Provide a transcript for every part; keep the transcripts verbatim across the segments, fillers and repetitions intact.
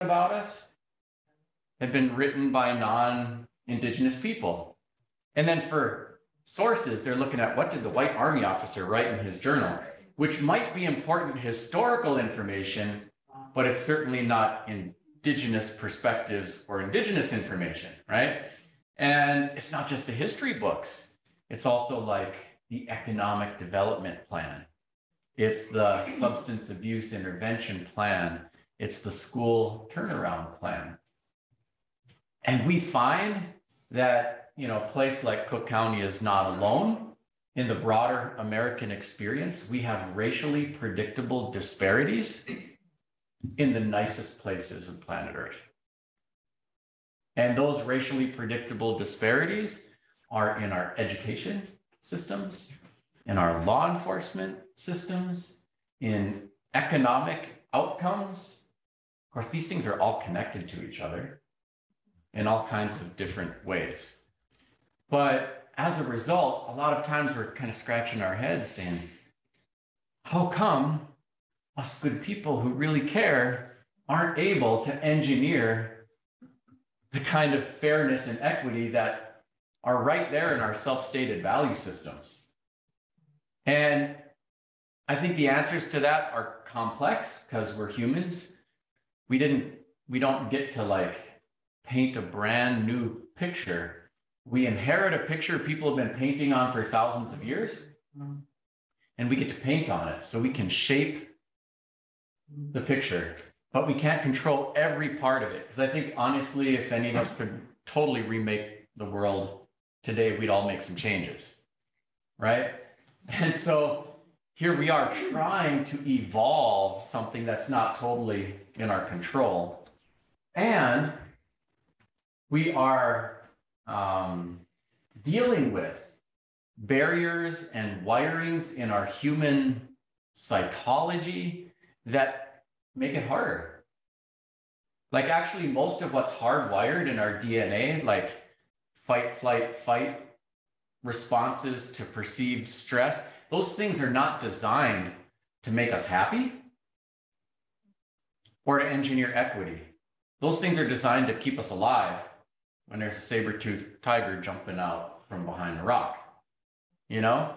about us had been written by non-Indigenous people. And then for sources, they're looking at what did the white army officer write in his journal, which might be important historical information, but it's certainly not Indigenous perspectives or Indigenous information, right? And it's not just the history books. It's also like the economic development plan. It's the substance abuse intervention plan. It's the school turnaround plan. And we find that, you know, a place like Cook County is not alone in the broader American experience. We have racially predictable disparities in the nicest places of planet Earth. And those racially predictable disparities are in our education systems, in our law enforcement systems, in economic outcomes. Of course, these things are all connected to each other in all kinds of different ways. But as a result, a lot of times we're kind of scratching our heads saying, how come us good people who really care aren't able to engineer the kind of fairness and equity that are right there in our self-stated value systems? And I think the answers to that are complex because we're humans. We didn't, we don't get to like paint a brand new picture. We inherit a picture people have been painting on for thousands of years, and we get to paint on it. So we can shape the picture, but we can't control every part of it. Because I think honestly, if any of us could totally remake the world today, we'd all make some changes, right? And so here we are trying to evolve something that's not totally in our control. And we are um, dealing with barriers and wirings in our human psychology that make it harder. Like actually most of what's hardwired in our D N A, like fight, flight, fight, responses to perceived stress, those things are not designed to make us happy or to engineer equity. Those things are designed to keep us alive when there's a saber-toothed tiger jumping out from behind a rock, you know?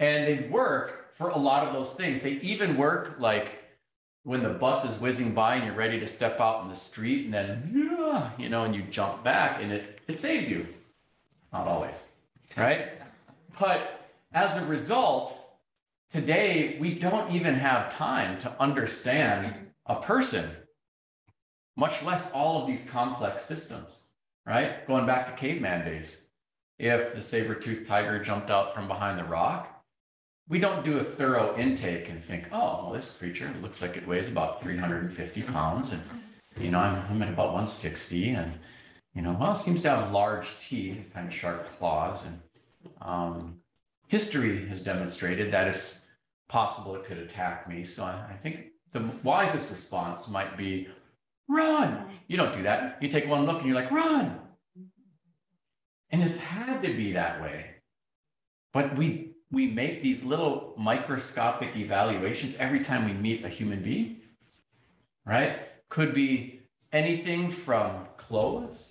And they work for a lot of those things. They even work like when the bus is whizzing by and you're ready to step out in the street and then, you know, and you jump back and it, it saves you. Not always, right? But as a result, today, we don't even have time to understand a person, much less all of these complex systems, right? Going back to caveman days, if the saber-toothed tiger jumped out from behind the rock, we don't do a thorough intake and think, oh, well, this creature looks like it weighs about three hundred fifty pounds, and, you know, I'm, I'm at about one sixty, and you know, well, it seems to have large teeth, kind of sharp claws, and um, history has demonstrated that it's possible it could attack me. So I, I think the wisest response might be, run. You don't do that. You take one look and you're like, run. And it's had to be that way. But we, we make these little microscopic evaluations every time we meet a human being, right? Could be anything from clothes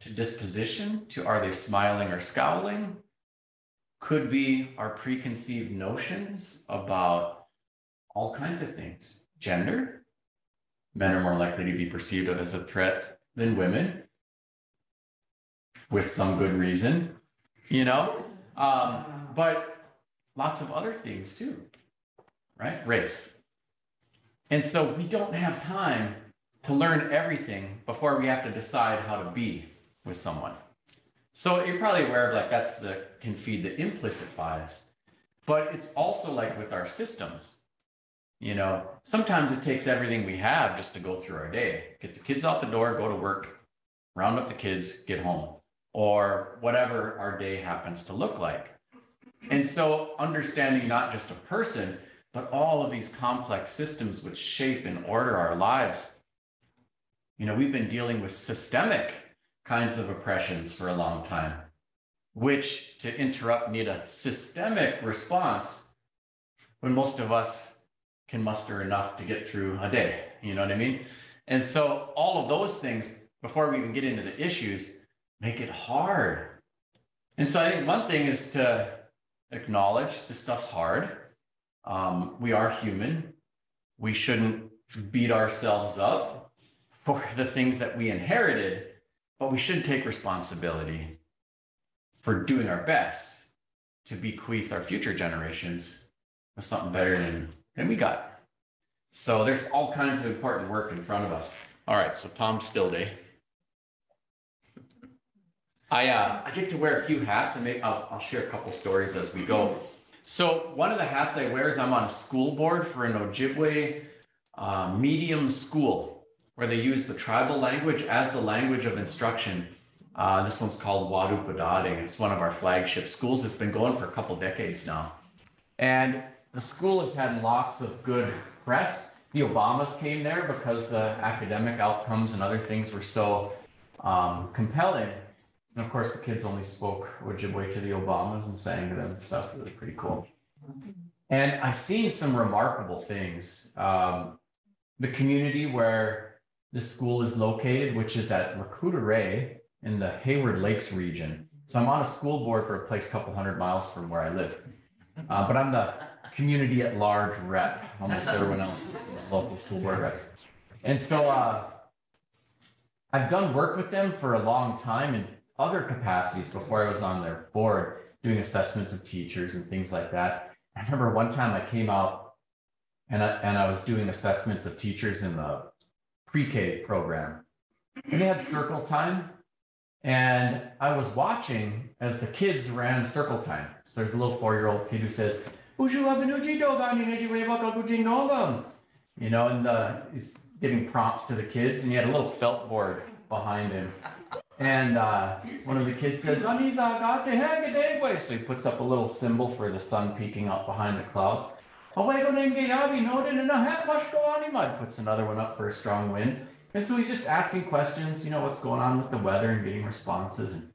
to disposition, to are they smiling or scowling? Could be our preconceived notions about all kinds of things. Gender, men are more likely to be perceived as a threat than women, with some good reason, you know? Um, but lots of other things too, right? Race. And so we don't have time to learn everything before we have to decide how to be with someone. So you're probably aware of like that's the can feed the implicit bias, but it's also like with our systems, you know, sometimes it takes everything we have just to go through our day, get the kids out the door, go to work, round up the kids, get home, or whatever our day happens to look like. And so understanding not just a person, but all of these complex systems which shape and order our lives. You know, we've been dealing with systemic kinds of oppressions for a long time, which, to interrupt, need a systemic response when most of us can muster enough to get through a day. You know what I mean? And so all of those things, before we even get into the issues, make it hard. And so I think one thing is to acknowledge this stuff's hard. Um, we are human. We shouldn't beat ourselves up for the things that we inherited, but we should take responsibility for doing our best to bequeath our future generations with something better than, than we got. So there's all kinds of important work in front of us. All right, so Tom Stillday. I, uh, I get to wear a few hats, and maybe I'll, I'll share a couple stories as we go. So one of the hats I wear is I'm on a school board for an Ojibwe uh, medium school where they use the tribal language as the language of instruction. Uh, this one's called Waadookodaading. It's one of our flagship schools. It's been going for a couple decades now. And the school has had lots of good press. The Obamas came there because the academic outcomes and other things were so um, compelling. And of course, the kids only spoke Ojibwe to the Obamas and sang to them and stuff. It was pretty cool. And I've seen some remarkable things. Um, the community where the school is located, which is at Waadookodaading in the Hayward Lakes region. So I'm on a school board for a place a couple hundred miles from where I live. Uh, but I'm the community at large rep. Almost everyone else is local school board rep. And so uh, I've done work with them for a long time and other capacities before I was on their board, doing assessments of teachers and things like that. I remember one time I came out and I, and I was doing assessments of teachers in the pre-K program. And they had circle time. And I was watching as the kids ran circle time. So there's a little four-year-old kid who says, you know, and uh, he's giving prompts to the kids. And he had a little felt board behind him. And uh, one of the kids says, so he puts up a little symbol for the sun peeking out behind the clouds. Puts another one up for a strong wind. And so he's just asking questions, you know, what's going on with the weather and getting responses. And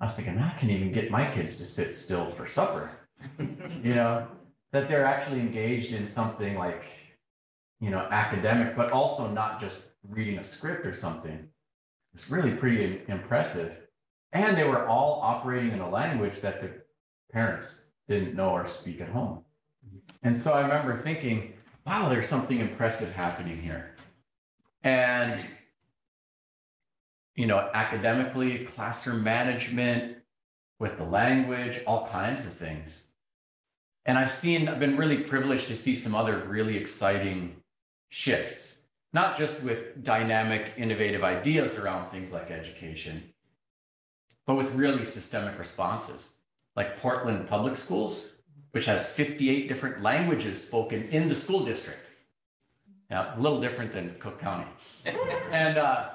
I was thinking, I can even get my kids to sit still for supper, you know, that they're actually engaged in something like, you know, academic, but also not just reading a script or something. It's really pretty impressive. And they were all operating in a language that the parents didn't know or speak at home. And so I remember thinking, wow, there's something impressive happening here. And, you know, academically, classroom management, with the language, all kinds of things. And I've seen, I've been really privileged to see some other really exciting shifts. Not just with dynamic, innovative ideas around things like education, but with really systemic responses, like Portland Public Schools, which has fifty-eight different languages spoken in the school district. Now, a little different than Cook County. and uh,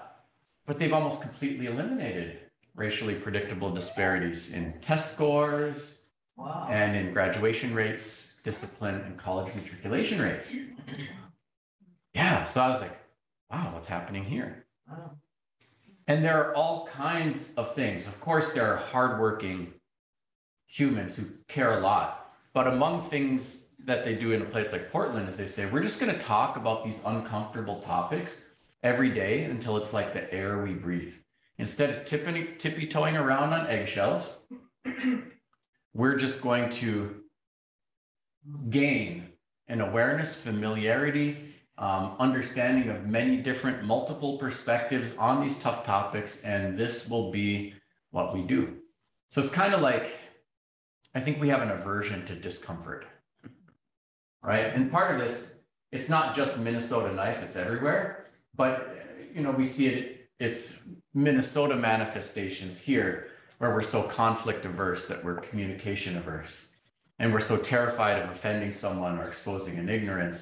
but they've almost completely eliminated racially predictable disparities in test scores, wow, and in graduation rates, discipline, and college matriculation rates. Yeah, so I was like, wow, what's happening here? Wow. And there are all kinds of things. Of course, there are hardworking humans who care a lot. But among things that they do in a place like Portland is they say, we're just going to talk about these uncomfortable topics every day until it's like the air we breathe. Instead of tippy-toeing around on eggshells, we're just going to gain an awareness, familiarity, Um, understanding of many different multiple perspectives on these tough topics, and this will be what we do. So it's kind of like, I think we have an aversion to discomfort, right? And part of this, it's not just Minnesota nice, it's everywhere, but you know, we see it, it's Minnesota manifestations here where we're so conflict averse that we're communication averse, and we're so terrified of offending someone or exposing an ignorance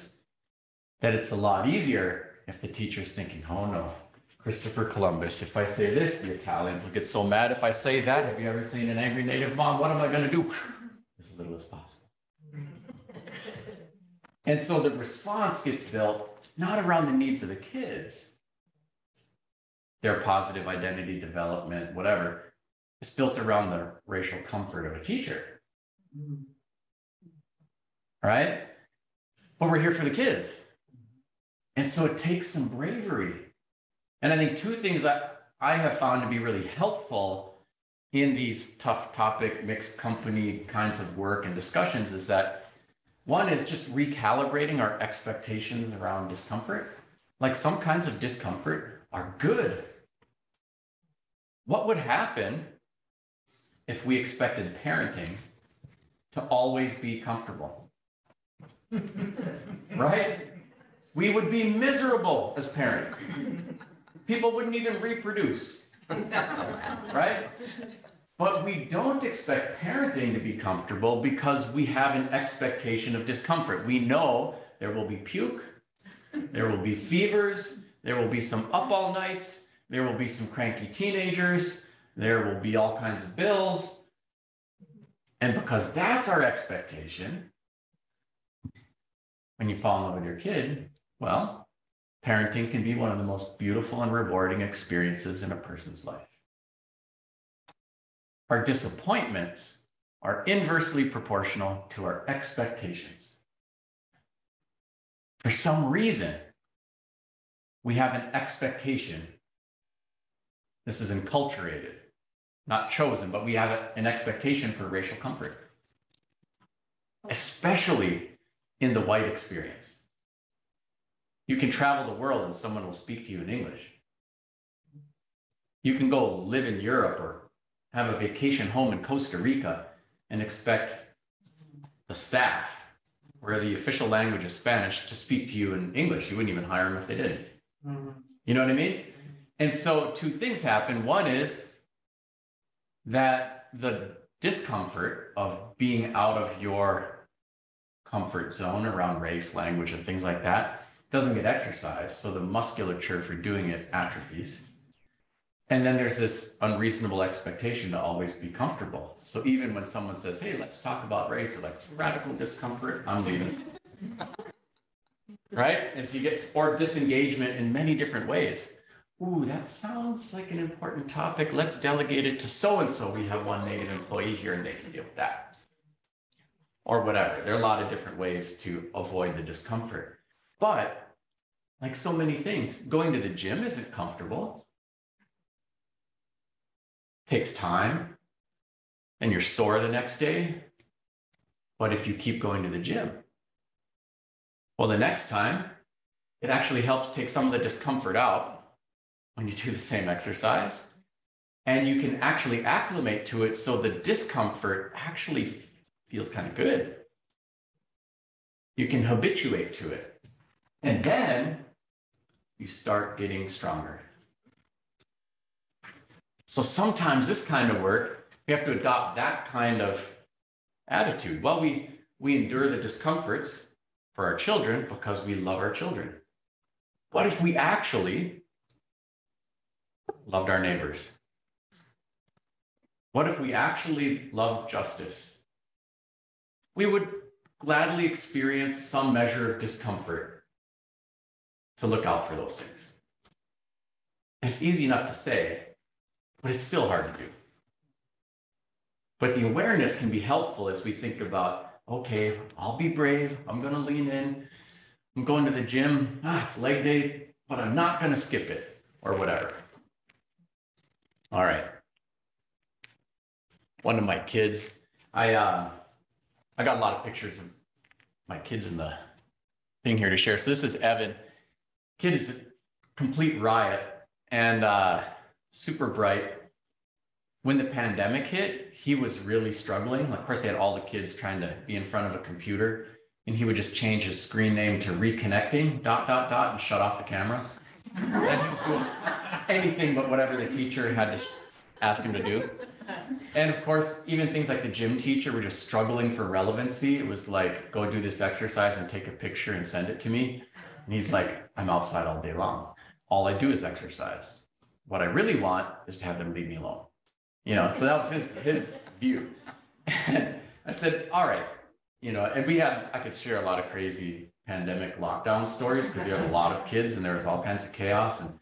that it's a lot easier if the teacher's thinking, oh no, Christopher Columbus, if I say this, the Italians will get so mad if I say that. Have you ever seen an angry native mom? What am I gonna do? As little as possible. And so the response gets built not around the needs of the kids, their positive identity development, whatever. It's built around the racial comfort of a teacher, right? But we're here for the kids. And so it takes some bravery And I think two things that I have found to be really helpful in these tough topic, mixed company kinds of work and discussions is that one is just recalibrating our expectations around discomfort. Like, some kinds of discomfort are good. What would happen if we expected parenting to always be comfortable? Right? We would be miserable as parents. People wouldn't even reproduce, right? But we don't expect parenting to be comfortable because we have an expectation of discomfort. We know there will be puke, there will be fevers, there will be some up all nights, there will be some cranky teenagers, there will be all kinds of bills. And because that's our expectation, when you fall in love with your kid, well, parenting can be one of the most beautiful and rewarding experiences in a person's life. Our disappointments are inversely proportional to our expectations. For some reason, we have an expectation. This is enculturated, not chosen, but we have a, an expectation for racial comfort, especially in the white experience. You can travel the world and someone will speak to you in English. You can go live in Europe or have a vacation home in Costa Rica and expect the staff, where the official language is Spanish, to speak to you in English. You wouldn't even hire them if they did. You know what I mean? And so two things happen. One is that the discomfort of being out of your comfort zone around race, language, and things like that doesn't get exercised, so the musculature for doing it atrophies. And then there's this unreasonable expectation to always be comfortable. So even when someone says, hey, let's talk about race, they're like, radical discomfort, I'm leaving. Right? And so you get, or disengagement in many different ways. Ooh, that sounds like an important topic. Let's delegate it to so-and-so. We have one Native employee here and they can deal with that. Or whatever. There are a lot of different ways to avoid the discomfort. But like so many things, going to the gym isn't comfortable. Takes time and you're sore the next day. But if you keep going to the gym, well, the next time it actually helps take some of the discomfort out when you do the same exercise, and you can actually acclimate to it, so the discomfort actually feels kind of good. You can habituate to it, and then you start getting stronger. So sometimes this kind of work, we have to adopt that kind of attitude. Well, we, we endure the discomforts for our children because we love our children. What if we actually loved our neighbors? What if we actually loved justice? We would gladly experience some measure of discomfort to look out for those things. It's easy enough to say, but it's still hard to do. But the awareness can be helpful as we think about, okay, I'll be brave. I'm going to lean in. I'm going to the gym. Ah, it's leg day, but I'm not going to skip it or whatever. All right. One of my kids, I uh, I got a lot of pictures of my kids in the thing here to share. So this is Evan. Kid is a complete riot and uh, super bright. When the pandemic hit, he was really struggling. Of course, they had all the kids trying to be in front of a computer, and he would just change his screen name to reconnecting, dot, dot, dot, and shut off the camera. And he was doing anything but whatever the teacher had to ask him to do. And of course, even things like the gym teacher were just struggling for relevancy. It was like, go do this exercise and take a picture and send it to me. And he's like, I'm outside all day long. All I do is exercise. What I really want is to have them leave me alone. You know, so that was his, his view. And I said, all right, you know, and we had, I could share a lot of crazy pandemic lockdown stories because we had a lot of kids and there was all kinds of chaos, and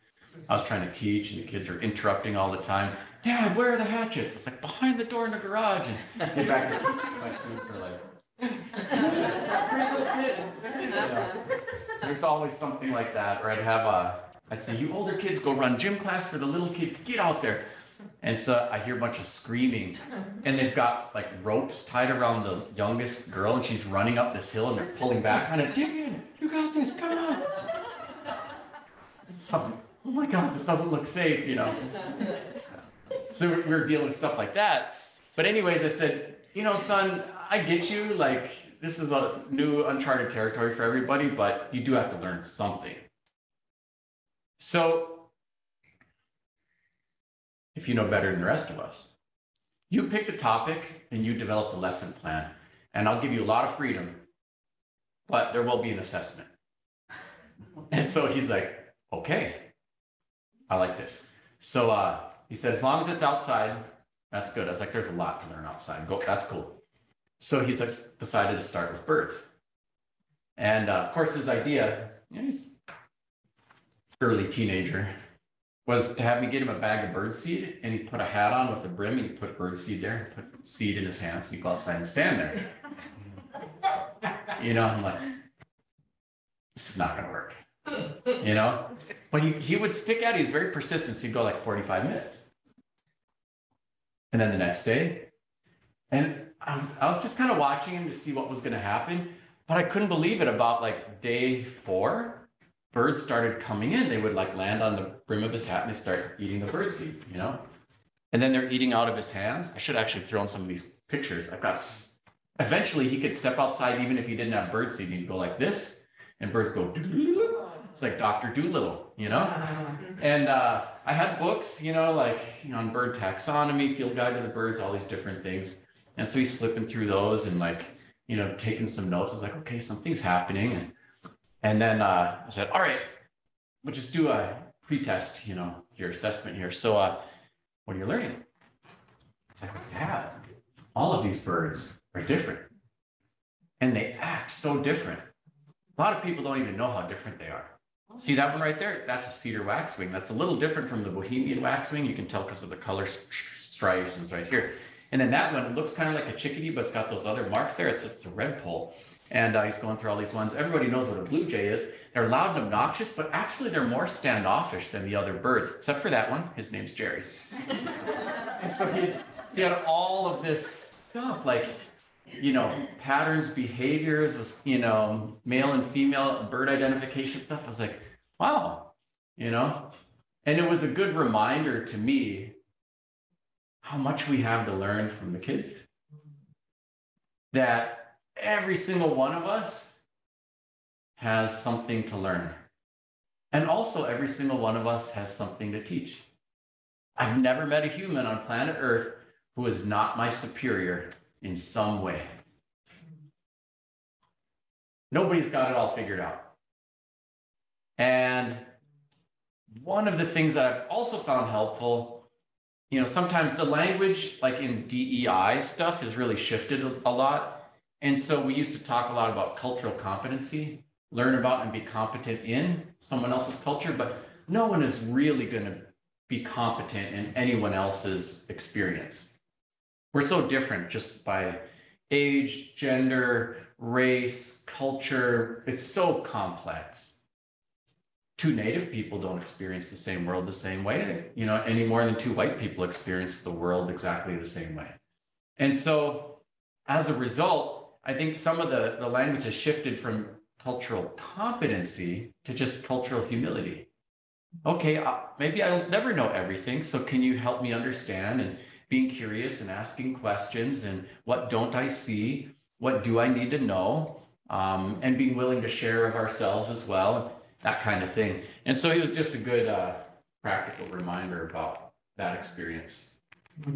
I was trying to teach and the kids were interrupting all the time. Dad, where are the hatchets? It's like behind the door in the garage. And get back to teaching. My students are like, yeah. There's always something like that, or I'd have a I'd say, you older kids, go run gym class for the little kids, get out there. And so I hear a bunch of screaming, and they've got like ropes tied around the youngest girl, and she's running up this hill, and they're pulling back, kind of, dig in, you got this, come on. So I was like, oh my God, this doesn't look safe, you know. So we were dealing with stuff like that. But anyways, I said, you know, son, I get you, like, this is a new uncharted territory for everybody, but you do have to learn something. So if you know better than the rest of us, you pick the topic and you develop a lesson plan, and I'll give you a lot of freedom, but there will be an assessment. And so he's like, okay, I like this. So uh, he said, as long as it's outside, that's good. I was like, there's a lot to learn outside. Go, that's cool. So he's like, decided to start with birds. And uh, of course, his idea, you know, he's an early teenager, was to have me get him a bag of bird seed, and he put a hat on with a brim, and he put bird seed there, put seed in his hands, and he'd go outside and stand there. You know, I'm like, this is not gonna work, you know? But he, he would stick at it. He was very persistent, so he'd go like forty-five minutes. And then the next day, and I was, I was just kind of watching him to see what was going to happen, but I couldn't believe it. About like day four, birds started coming in. They would like land on the brim of his hat and they start eating the bird seed, you know, and then they're eating out of his hands. I should actually throw in some of these pictures I've got. Eventually he could step outside, even if he didn't have bird seed, he'd go like this and birds go, it's like Doctor Doolittle, you know, and uh, I had books, you know, like you know, on bird taxonomy, field guide to the birds, all these different things. And so he's flipping through those and like, you know, taking some notes. I was like, okay, something's happening. And, and then uh, I said, all right, we'll just do a pretest, you know, your assessment here. So uh, what are you learning? It's like, yeah, all of these birds are different. And they act so different. A lot of people don't even know how different they are. See that one right there? That's a cedar waxwing. That's a little different from the Bohemian waxwing. You can tell because of the color striations right here. And then that one, it looks kind of like a chickadee, but it's got those other marks there. It's, it's a redpoll. And uh, he's going through all these ones. Everybody knows what a blue jay is. They're loud and obnoxious, but actually they're more standoffish than the other birds, except for that one. His name's Jerry. And so he, he had all of this stuff, like, you know, patterns, behaviors, you know, male and female bird identification stuff. I was like, wow, you know, and it was a good reminder to me how much we have to learn from the kids. That every single one of us has something to learn. And also every single one of us has something to teach. I've never met a human on planet Earth who is not my superior in some way. Nobody's got it all figured out. And one of the things that I've also found helpful, you know, sometimes the language, like in D E I stuff, has really shifted a lot. And so we used to talk a lot about cultural competency, learn about and be competent in someone else's culture, but no one is really going to be competent in anyone else's experience. We're so different just by age, gender, race, culture. It's so complex. Two Native people don't experience the same world the same way, you know, any more than two white people experience the world exactly the same way. And so as a result, I think some of the, the language has shifted from cultural competency to just cultural humility. Okay, I, maybe I'll never know everything, so can you help me understand? And being curious and asking questions, and what don't I see? What do I need to know? Um, and being willing to share of ourselves as well. That kind of thing. And so it was just a good uh, practical reminder about that experience. A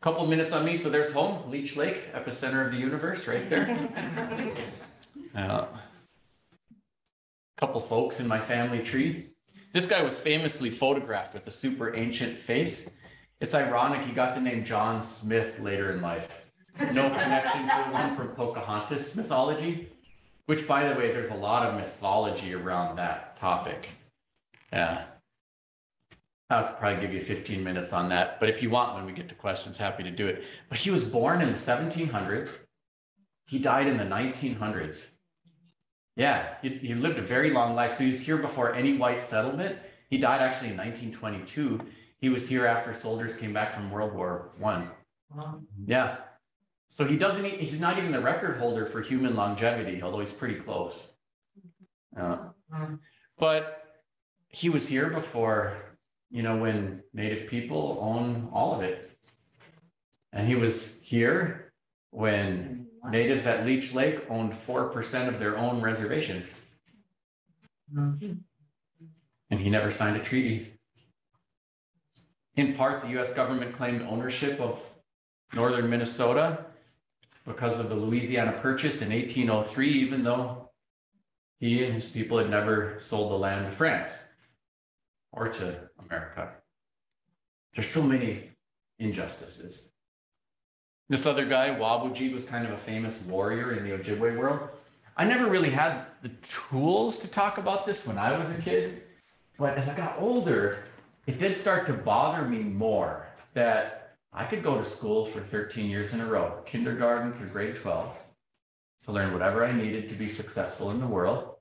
couple minutes on me. So there's home, Leech Lake, epicenter of the universe right there. A uh, couple folks in my family tree. This guy was famously photographed with a super ancient face. It's ironic, he got the name John Smith later in life. No connection to one from Pocahontas mythology. Which, by the way, there's a lot of mythology around that topic. Yeah. I could probably give you fifteen minutes on that. But if you want, when we get to questions, happy to do it. But he was born in the seventeen hundreds. He died in the nineteen hundreds. Yeah, he, he lived a very long life. So he was here before any white settlement. He died actually in nineteen twenty-two. He was here after soldiers came back from World War One. Wow. Yeah. So he doesn't, he's not even the record holder for human longevity, although he's pretty close. Uh, but he was here before, you know, when Native people own all of it. And he was here when natives at Leech Lake owned four percent of their own reservation. And he never signed a treaty. In part, the U S government claimed ownership of northern Minnesota because of the Louisiana Purchase in eighteen oh three, even though he and his people had never sold the land to France or to America. There's so many injustices. This other guy, Wabooji, was kind of a famous warrior in the Ojibwe world. I never really had the tools to talk about this when I was a kid, but as I got older, it did start to bother me more that I could go to school for thirteen years in a row, kindergarten through grade twelve, to learn whatever I needed to be successful in the world,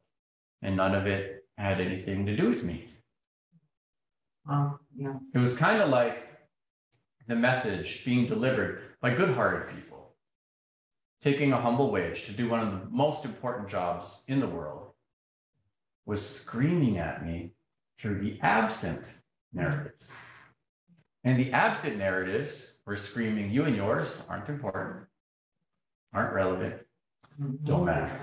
and none of it had anything to do with me. Um, yeah. It was kind of like the message being delivered by good-hearted people, taking a humble wage to do one of the most important jobs in the world, was screaming at me through the absent narratives. And the absent narratives were screaming, you and yours aren't important, aren't relevant, don't matter.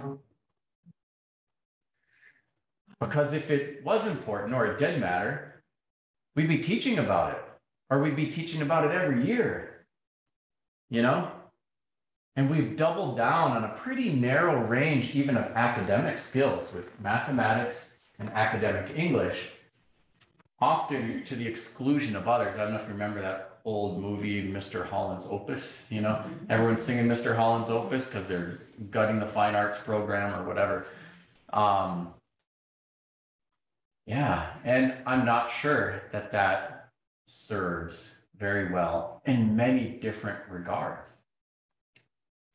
Because if it was important or it did matter, we'd be teaching about it, or we'd be teaching about it every year. You know, and we've doubled down on a pretty narrow range even of academic skills with mathematics and academic English, often to the exclusion of others. I don't know if you remember that old movie, Mister Holland's Opus, you know, everyone's singing Mister Holland's Opus because they're gutting the fine arts program or whatever. Um, yeah, and I'm not sure that that serves very well in many different regards.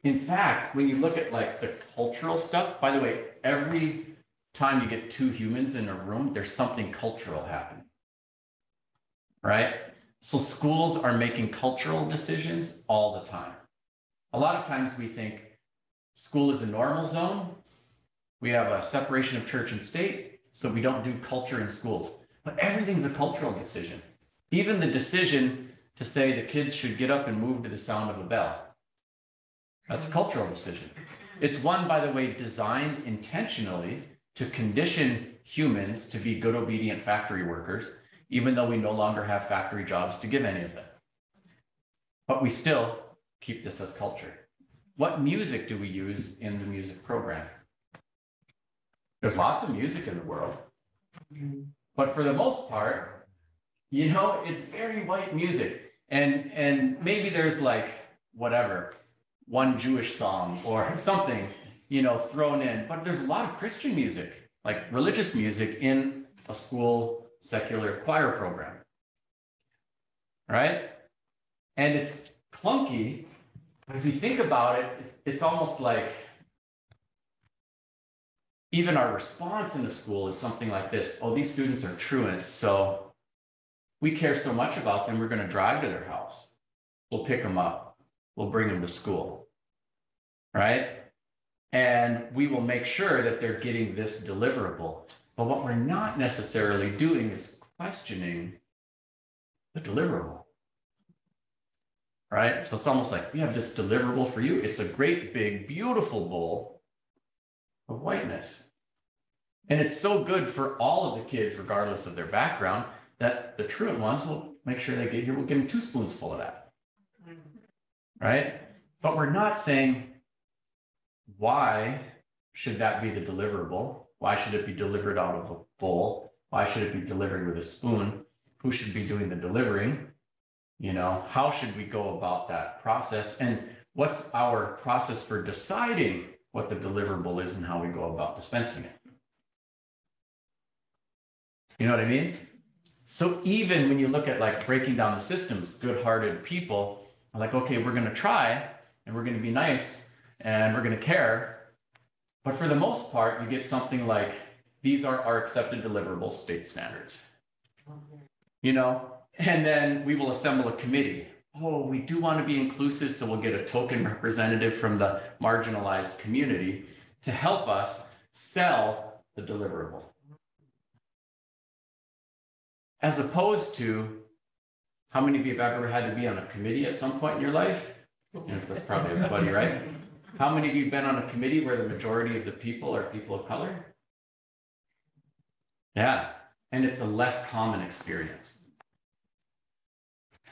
In fact, when you look at like the cultural stuff, by the way, every time you get two humans in a room, there's something cultural happening, right? So schools are making cultural decisions all the time. A lot of times we think school is a normal zone. We have a separation of church and state, so we don't do culture in schools, but everything's a cultural decision. Even the decision to say the kids should get up and move to the sound of a bell. That's a cultural decision. It's one, by the way, designed intentionally to condition humans to be good, obedient factory workers, even though we no longer have factory jobs to give any of them. But we still keep this as culture. What music do we use in the music program? There's lots of music in the world, but for the most part, you know, it's very white music. And, and maybe there's like, whatever, one Jewish song or something, you know, thrown in. But there's a lot of Christian music, like religious music in a school secular choir program, right? And it's clunky, but if you think about it, it's almost like even our response in the school is something like this. Oh, these students are truant, so we care so much about them, we're going to drive to their house. We'll pick them up. We'll bring them to school, right? And we will make sure that they're getting this deliverable. But what we're not necessarily doing is questioning the deliverable, right? So it's almost like we have this deliverable for you. It's a great, big, beautiful bowl of whiteness. And it's so good for all of the kids, regardless of their background, that the truant ones will make sure they get here. We'll give them two spoons full of that, right? But we're not saying, why should that be the deliverable? Why should it be delivered out of a bowl? Why should it be delivered with a spoon? Who should be doing the delivering? You know, how should we go about that process? And what's our process for deciding what the deliverable is and how we go about dispensing it? You know what I mean? So even when you look at like breaking down the systems, good-hearted people are like, okay, we're going to try and we're going to be nice and we're going to care, But for the most part, you get something like, these are our accepted deliverable state standards, you know, and then we will assemble a committee. Oh, we do want to be inclusive, so we'll get a token representative from the marginalized community to help us sell the deliverable. As opposed to, how many of you have ever had to be on a committee at some point in your life? You know, that's probably everybody, right? How many of you have been on a committee where the majority of the people are people of color? Yeah, and it's a less common experience.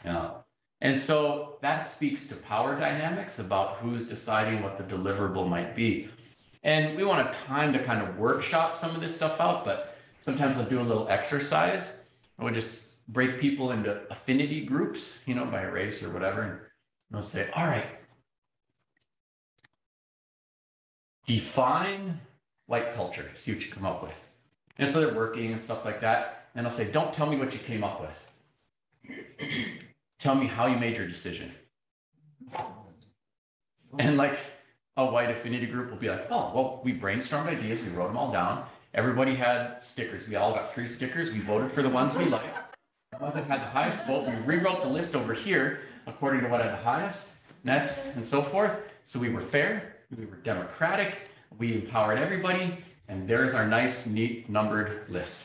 Yeah. And so that speaks to power dynamics about who's deciding what the deliverable might be. And we want to have time to kind of workshop some of this stuff out, but sometimes I'll do a little exercise. I would just break people into affinity groups, you know, by race or whatever. And I'll say, all right, define white culture, see what you come up with. And so they're working and stuff like that. And I'll say, don't tell me what you came up with. Tell me how you made your decision. And like a white affinity group will be like, oh, well, we brainstormed ideas. We wrote them all down. Everybody had stickers. We all got three stickers. We voted for the ones we liked. The ones that had the highest vote. We rewrote the list over here according to what had the highest, next, and so forth. So we were fair. We were democratic. We empowered everybody. And there's our nice, neat, numbered list.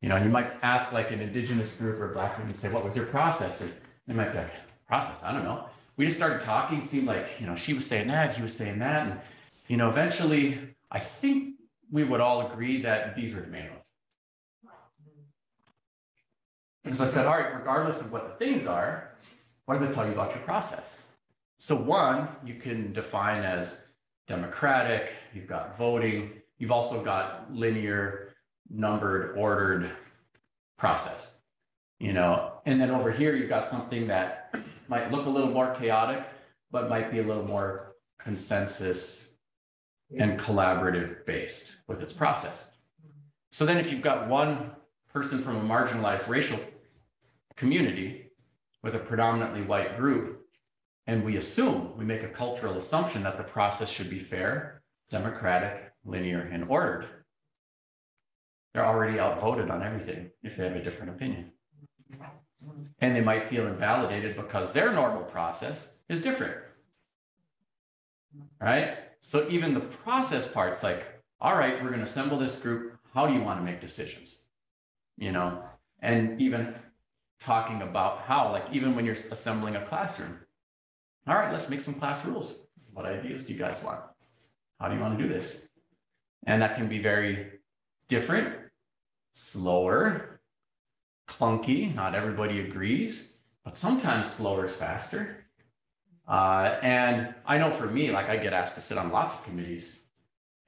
You know, you might ask like an indigenous group or a black group and say, what was your process? And they might be like, process, I don't know. We just started talking, seemed like, you know, she was saying that, he was saying that. And, you know, eventually, I think we would all agree that these are the main ones. And so I said, all right, regardless of what the things are, what does it tell you about your process? So one, you can define as democratic, you've got voting, you've also got linear, numbered, ordered process, you know, and then over here, you've got something that might look a little more chaotic, but might be a little more consensus and collaborative based with its process. So then if you've got one person from a marginalized racial community with a predominantly white group, and we assume, we make a cultural assumption that the process should be fair, democratic, linear, and ordered. They're already outvoted on everything if they have a different opinion. And they might feel invalidated because their normal process is different, right? So even the process part's like, all right, we're going to assemble this group. How do you want to make decisions? You know, and even talking about how, like even when you're assembling a classroom, all right, let's make some class rules. What ideas do you guys want? How do you want to do this? And that can be very different, slower, clunky. Not everybody agrees, but sometimes slower is faster. Uh, and I know for me, like I get asked to sit on lots of committees,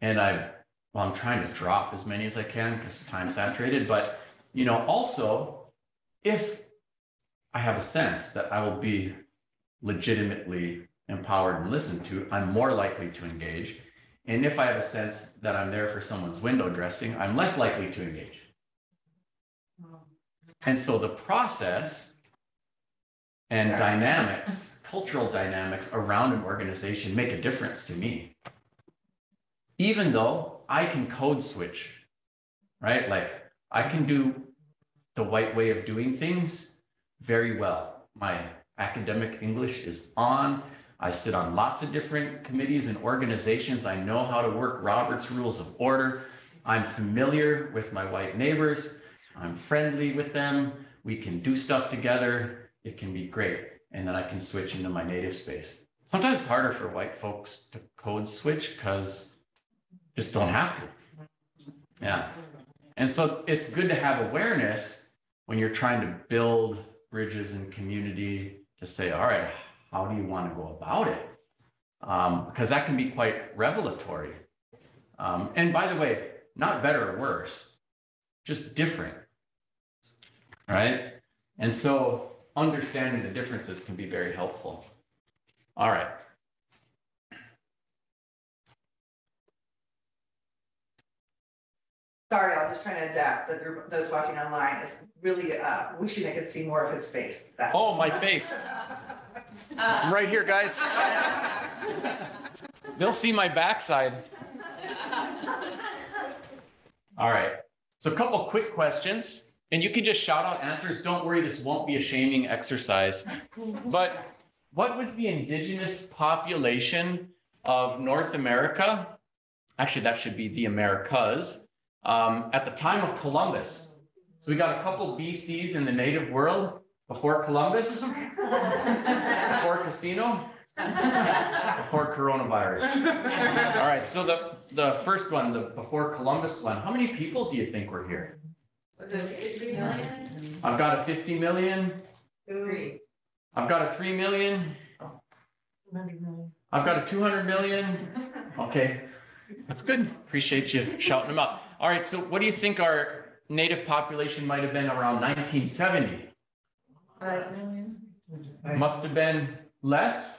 and I, well, I'm trying to drop as many as I can because time's saturated. But you know, also, if I have a sense that I will be legitimately empowered and listened to, I'm more likely to engage. And if I have a sense that I'm there for someone's window dressing, I'm less likely to engage. And so the process and dynamics, cultural dynamics around an organization make a difference to me. Even though I can code switch, right? Like I can do the white way of doing things very well. My academic English is on. I sit on lots of different committees and organizations. I know how to work Robert's Rules of Order. I'm familiar with my white neighbors. I'm friendly with them. We can do stuff together. It can be great. And then I can switch into my native space. Sometimes it's harder for white folks to code switch because just don't have to. Yeah. And so it's good to have awareness when you're trying to build bridges and community to say, all right, how do you want to go about it? Um, because that can be quite revelatory. Um, and by the way, not better or worse, just different, right? And so understanding the differences can be very helpful. All right. Sorry, I was trying to adapt. The group that's watching online is really uh, wishing they could see more of his face. That's oh, my face. I'm right here, guys. They'll see my backside. All right. So a couple quick questions, and you can just shout out answers. Don't worry, this won't be a shaming exercise. But what was the indigenous population of North America? Actually, that should be the Americas um, at the time of Columbus. So we got a couple B Cs in the native world before Columbus, before casino, before coronavirus. All right, so the, the first one, the before Columbus one, how many people do you think were here? fifty million. I've got a fifty million. Three. I've got a three million. two hundred million. I've got a two hundred million. Okay, that's good. Appreciate you shouting them out. All right, so what do you think our native population might have been around nineteen seventy? Five million. Must have been less?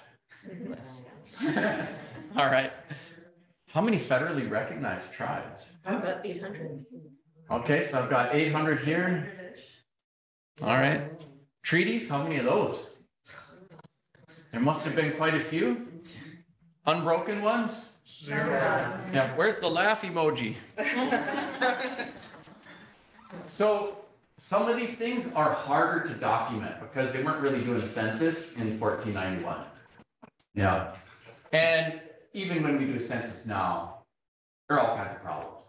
Less. All right. How many federally recognized tribes? I've got eight hundred. Okay, so I've got eight hundred here. All right. Treaties, how many of those? There must have been quite a few. Unbroken ones? Zero. Yeah, where's the laugh emoji? So some of these things are harder to document because they weren't really doing a census in fourteen ninety-one. Yeah. And even when we do a census now, there are all kinds of problems.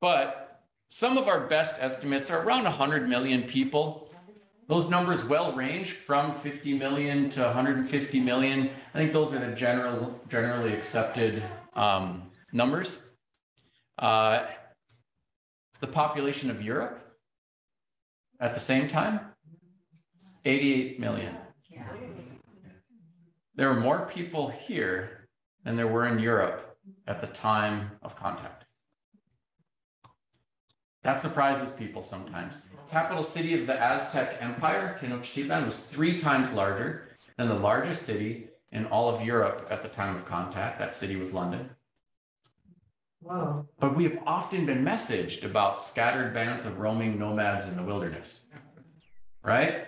But some of our best estimates are around one hundred million people. Those numbers well range from fifty million to one hundred fifty million. I think those are the general, generally accepted um, numbers. Uh, the population of Europe at the same time, eighty-eight million. There were more people here than there were in Europe at the time of contact. That surprises people sometimes. Capital city of the Aztec Empire, Tenochtitlan, was three times larger than the largest city in all of Europe at the time of contact. That city was London. Wow. But we have often been messaged about scattered bands of roaming nomads in the wilderness, right?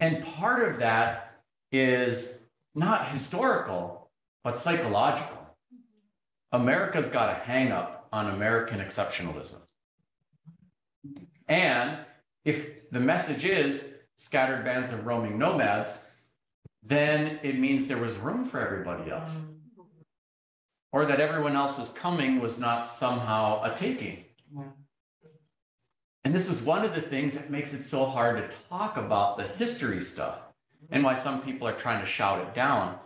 And part of that is not historical, but psychological. America's got a hang up on American exceptionalism. And if the message is scattered bands of roaming nomads, then it means there was room for everybody else. Or that everyone else's coming was not somehow a taking. Yeah. And this is one of the things that makes it so hard to talk about the history stuff and why some people are trying to shout it down,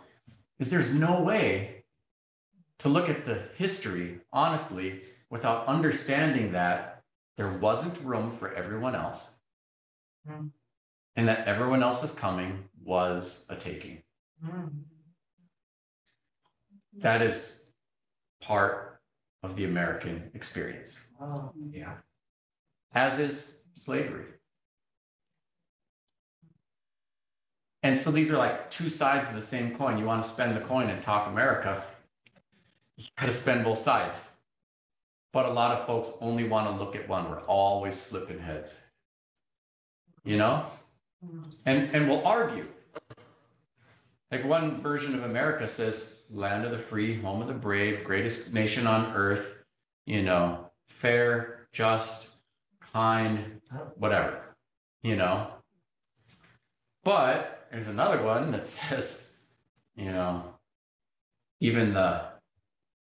is there's no way to look at the history honestly without understanding that there wasn't room for everyone else mm. and that everyone else's coming was a taking. Mm. That is part of the American experience. Oh. Yeah. As is slavery. And so these are like two sides of the same coin. You want to spend the coin and talk America, you got to spend both sides. But a lot of folks only want to look at one. We're always flipping heads, you know? And, and we'll argue. Like one version of America says, land of the free, home of the brave, greatest nation on earth, you know, fair, just, kind, whatever, you know. But there's another one that says, you know, even the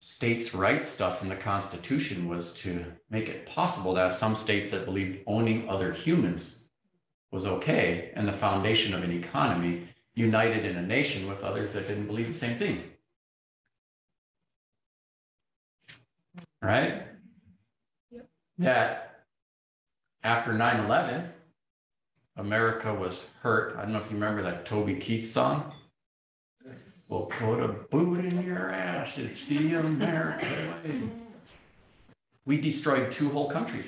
states' rights stuff in the Constitution was to make it possible to have some states that believed owning other humans was okay and the foundation of an economy, united in a nation with others that didn't believe the same thing. Right? Yep. That after nine eleven, America was hurt. I don't know if you remember that Toby Keith song. We'll put a boot in your ass. It's the American way. We destroyed two whole countries.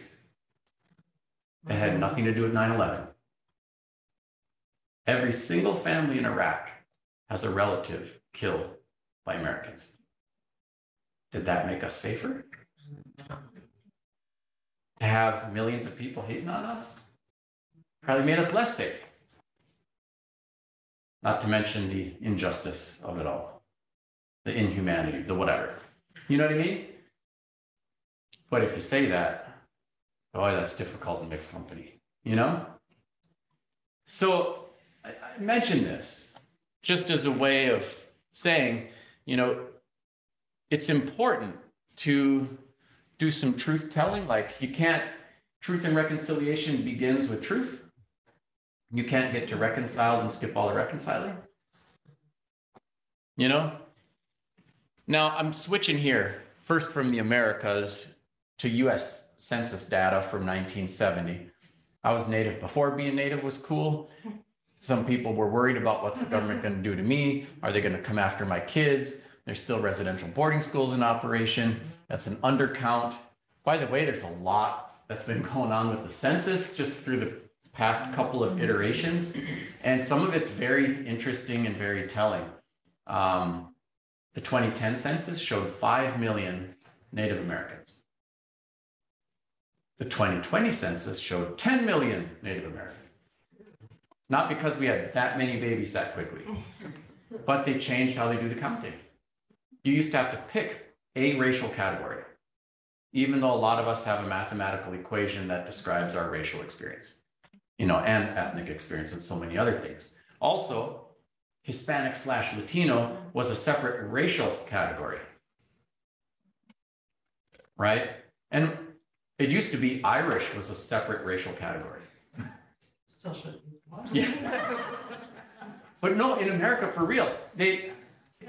It had nothing to do with nine eleven. Every single family in Iraq has a relative killed by Americans. Did that make us safer? To have millions of people hating on us? Probably made us less safe. Not to mention the injustice of it all, the inhumanity, the whatever. You know what I mean? But if you say that, oh, that's difficult in mixed company, you know? So I, I mention this just as a way of saying, you know, it's important to do some truth telling. Like, you can't, truth and reconciliation begins with truth. You can't get to reconcile and skip all the reconciling, you know? Now I'm switching here, first from the Americas to U S census data from nineteen seventy. I was Native before being Native was cool. Some people were worried about what's the government gonna do to me? Are they gonna come after my kids? There's still residential boarding schools in operation. That's an undercount. By the way, there's a lot that's been going on with the census just through the past couple of iterations. And some of it's very interesting and very telling. Um, the twenty ten census showed five million Native Americans. The twenty twenty census showed ten million Native Americans. Not because we had that many babies that quickly, but they changed how they do the counting. You used to have to pick a racial category, even though a lot of us have a mathematical equation that describes our racial experience, you know, and ethnic experience and so many other things. Also, Hispanic slash Latino was a separate racial category, right? And it used to be Irish was a separate racial category. Still should be. Yeah. But no, in America, for real, they,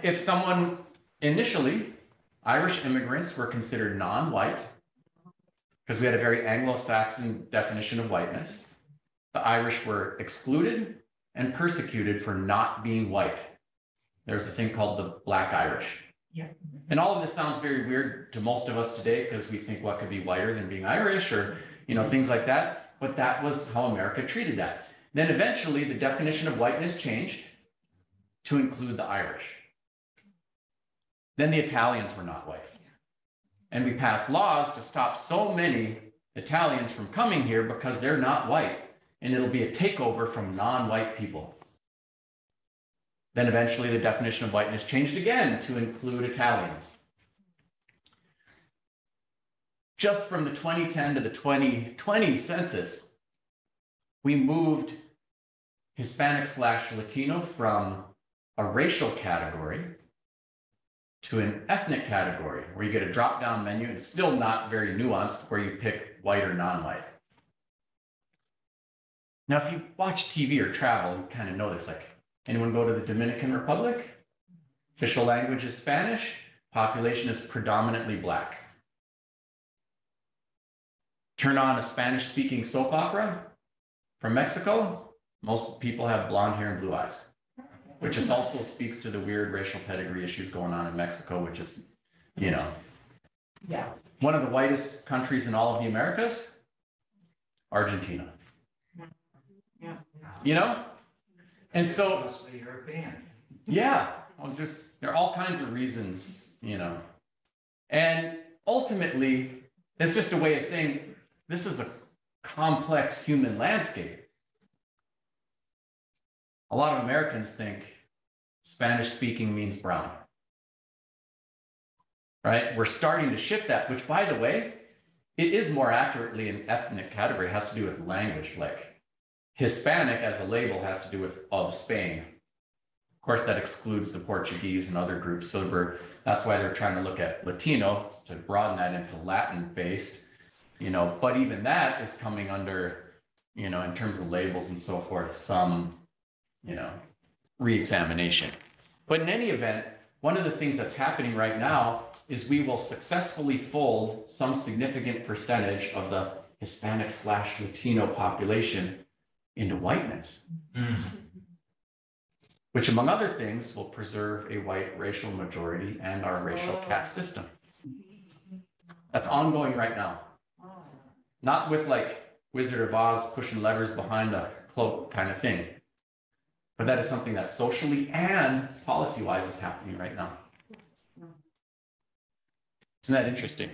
if someone, initially, Irish immigrants were considered non-white because we had a very Anglo-Saxon definition of whiteness. The Irish were excluded and persecuted for not being white. There's a thing called the Black Irish. Yeah. And all of this sounds very weird to most of us today because we think what could be whiter than being Irish, or, you know, things like that. But that was how America treated that. Then eventually the definition of whiteness changed to include the Irish. Then the Italians were not white. And we passed laws to stop so many Italians from coming here because they're not white, and it'll be a takeover from non-white people. Then eventually the definition of whiteness changed again to include Italians. Just from the twenty ten to the twenty twenty census, we moved Hispanic slash Latino from a racial category to an ethnic category, where you get a drop-down menu, and it's still not very nuanced, where you pick white or non-white. Now, if you watch T V or travel, you kind of know this. Like, anyone go to the Dominican Republic? Official language is Spanish. Population is predominantly Black. Turn on a Spanish-speaking soap opera from Mexico. Most people have blonde hair and blue eyes, which is also speaks to the weird racial pedigree issues going on in Mexico, which is, you know, yeah, one of the whitest countries in all of the Americas, Argentina. Yeah. You know, and so mostly European. Yeah, well, just there are all kinds of reasons, you know, and ultimately it's just a way of saying this is a complex human landscape. A lot of Americans think Spanish speaking means brown, right? We're starting to shift that, which, by the way, it is more accurately an ethnic category. It has to do with language. Like, Hispanic as a label has to do with of Spain. Of course, that excludes the Portuguese and other groups. So we're, that's why they're trying to look at Latino to broaden that into Latin-based, you know, but even that is coming under, you know, in terms of labels and so forth, some, you know, re-examination. But in any event, one of the things that's happening right now is we will successfully fold some significant percentage of the Hispanic slash Latino population into whiteness, mm. which, among other things, will preserve a white racial majority and our racial caste system. That's ongoing right now. Not with like Wizard of Oz pushing levers behind a cloak kind of thing. But that is something that socially and policy-wise is happening right now. Isn't that interesting?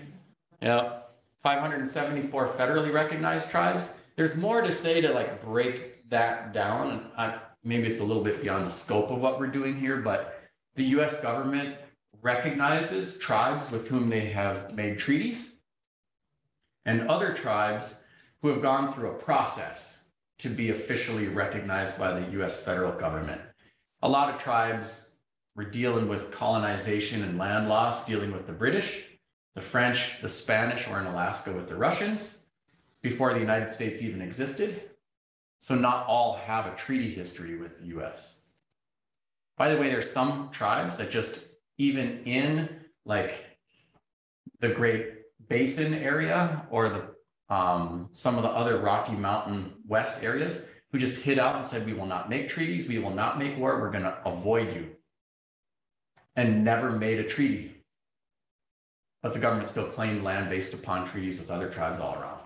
Yeah, five hundred seventy-four federally recognized tribes. There's more to say to like break that down. And I, maybe it's a little bit beyond the scope of what we're doing here, but the U S government recognizes tribes with whom they have made treaties and other tribes who have gone through a process to be officially recognized by the U S federal government. A lot of tribes were dealing with colonization and land loss, dealing with the British, the French, the Spanish, or in Alaska with the Russians, before the United States even existed. So not all have a treaty history with the U S. By the way, there's some tribes that just, even in like the Great Basin area or the um, some of the other Rocky Mountain West areas, who just hid out and said, we will not make treaties, we will not make war, we're gonna avoid you, and never made a treaty. But the government still claimed land based upon treaties with other tribes all around.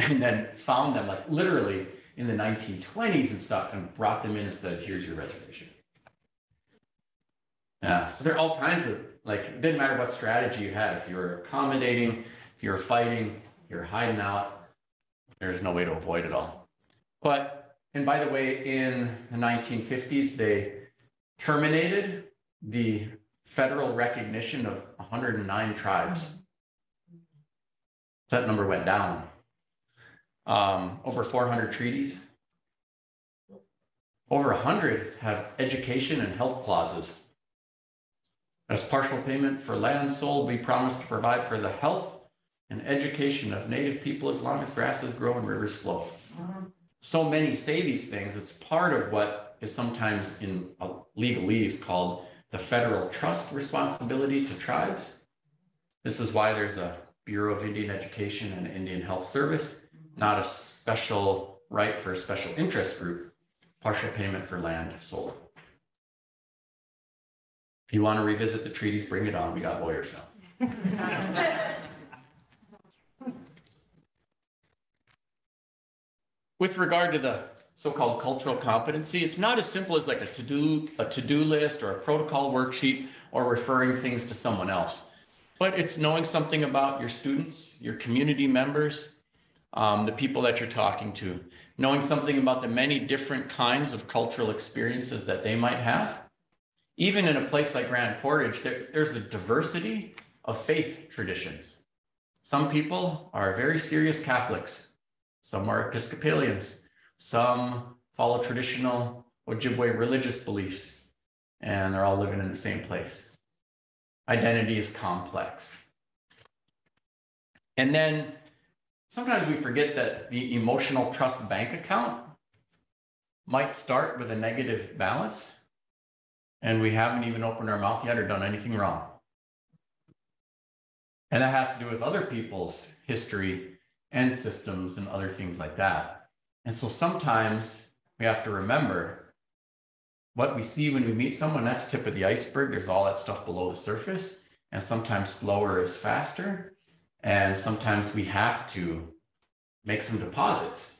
And then found them like literally in the nineteen twenties and stuff and brought them in and said, here's your reservation. Yeah, so there are all kinds of, like, it didn't matter what strategy you had. If you were accommodating, if you were fighting, you're hiding out, there's no way to avoid it all. But, and by the way, in the nineteen fifties, they terminated the federal recognition of one hundred nine tribes. That number went down. Um, over four hundred treaties. Over one hundred have education and health clauses. As partial payment for land sold, we promise to provide for the health and education of native people as long as grasses grow and rivers flow. So many say these things. It's part of what is sometimes in legalese called the federal trust responsibility to tribes. This is why there's a Bureau of Indian Education and Indian Health Service, not a special right for a special interest group, partial payment for land sold. If you want to revisit the treaties, bring it on. We got lawyers now. With regard to the so-called cultural competency, it's not as simple as like a to-do a to-do list or a protocol worksheet or referring things to someone else. But it's knowing something about your students, your community members, um, the people that you're talking to, knowing something about the many different kinds of cultural experiences that they might have. Even in a place like Grand Portage, there, there's a diversity of faith traditions. Some people are very serious Catholics. Some are Episcopalians. Some follow traditional Ojibwe religious beliefs, and they're all living in the same place. Identity is complex. And then sometimes we forget that the emotional trust bank account might start with a negative balance, and we haven't even opened our mouth yet or done anything wrong. And that has to do with other people's history and systems and other things like that. And so sometimes we have to remember what we see when we meet someone, that's tip of the iceberg. There's all that stuff below the surface. And sometimes slower is faster. And sometimes we have to make some deposits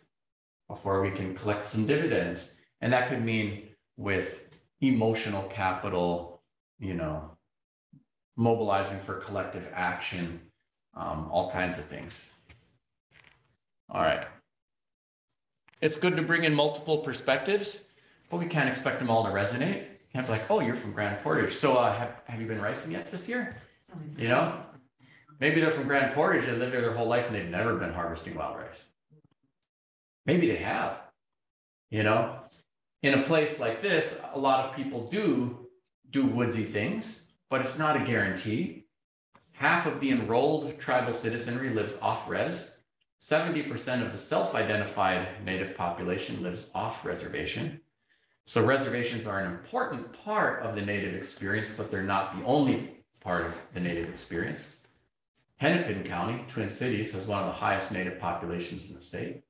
before we can collect some dividends. And that could mean with emotional capital, you know, mobilizing for collective action, um, all kinds of things. All right. It's good to bring in multiple perspectives, but we can't expect them all to resonate. You have to like, oh, you're from Grand Portage. So uh, have, have you been ricing yet this year? You know, maybe they're from Grand Portage. They lived there their whole life and they've never been harvesting wild rice. Maybe they have, you know, in a place like this, a lot of people do do woodsy things, but it's not a guarantee. Half of the enrolled tribal citizenry lives off-res. seventy percent of the self-identified native population lives off-reservation. So reservations are an important part of the native experience, but they're not the only part of the native experience. Hennepin County, Twin Cities, has one of the highest native populations in the state.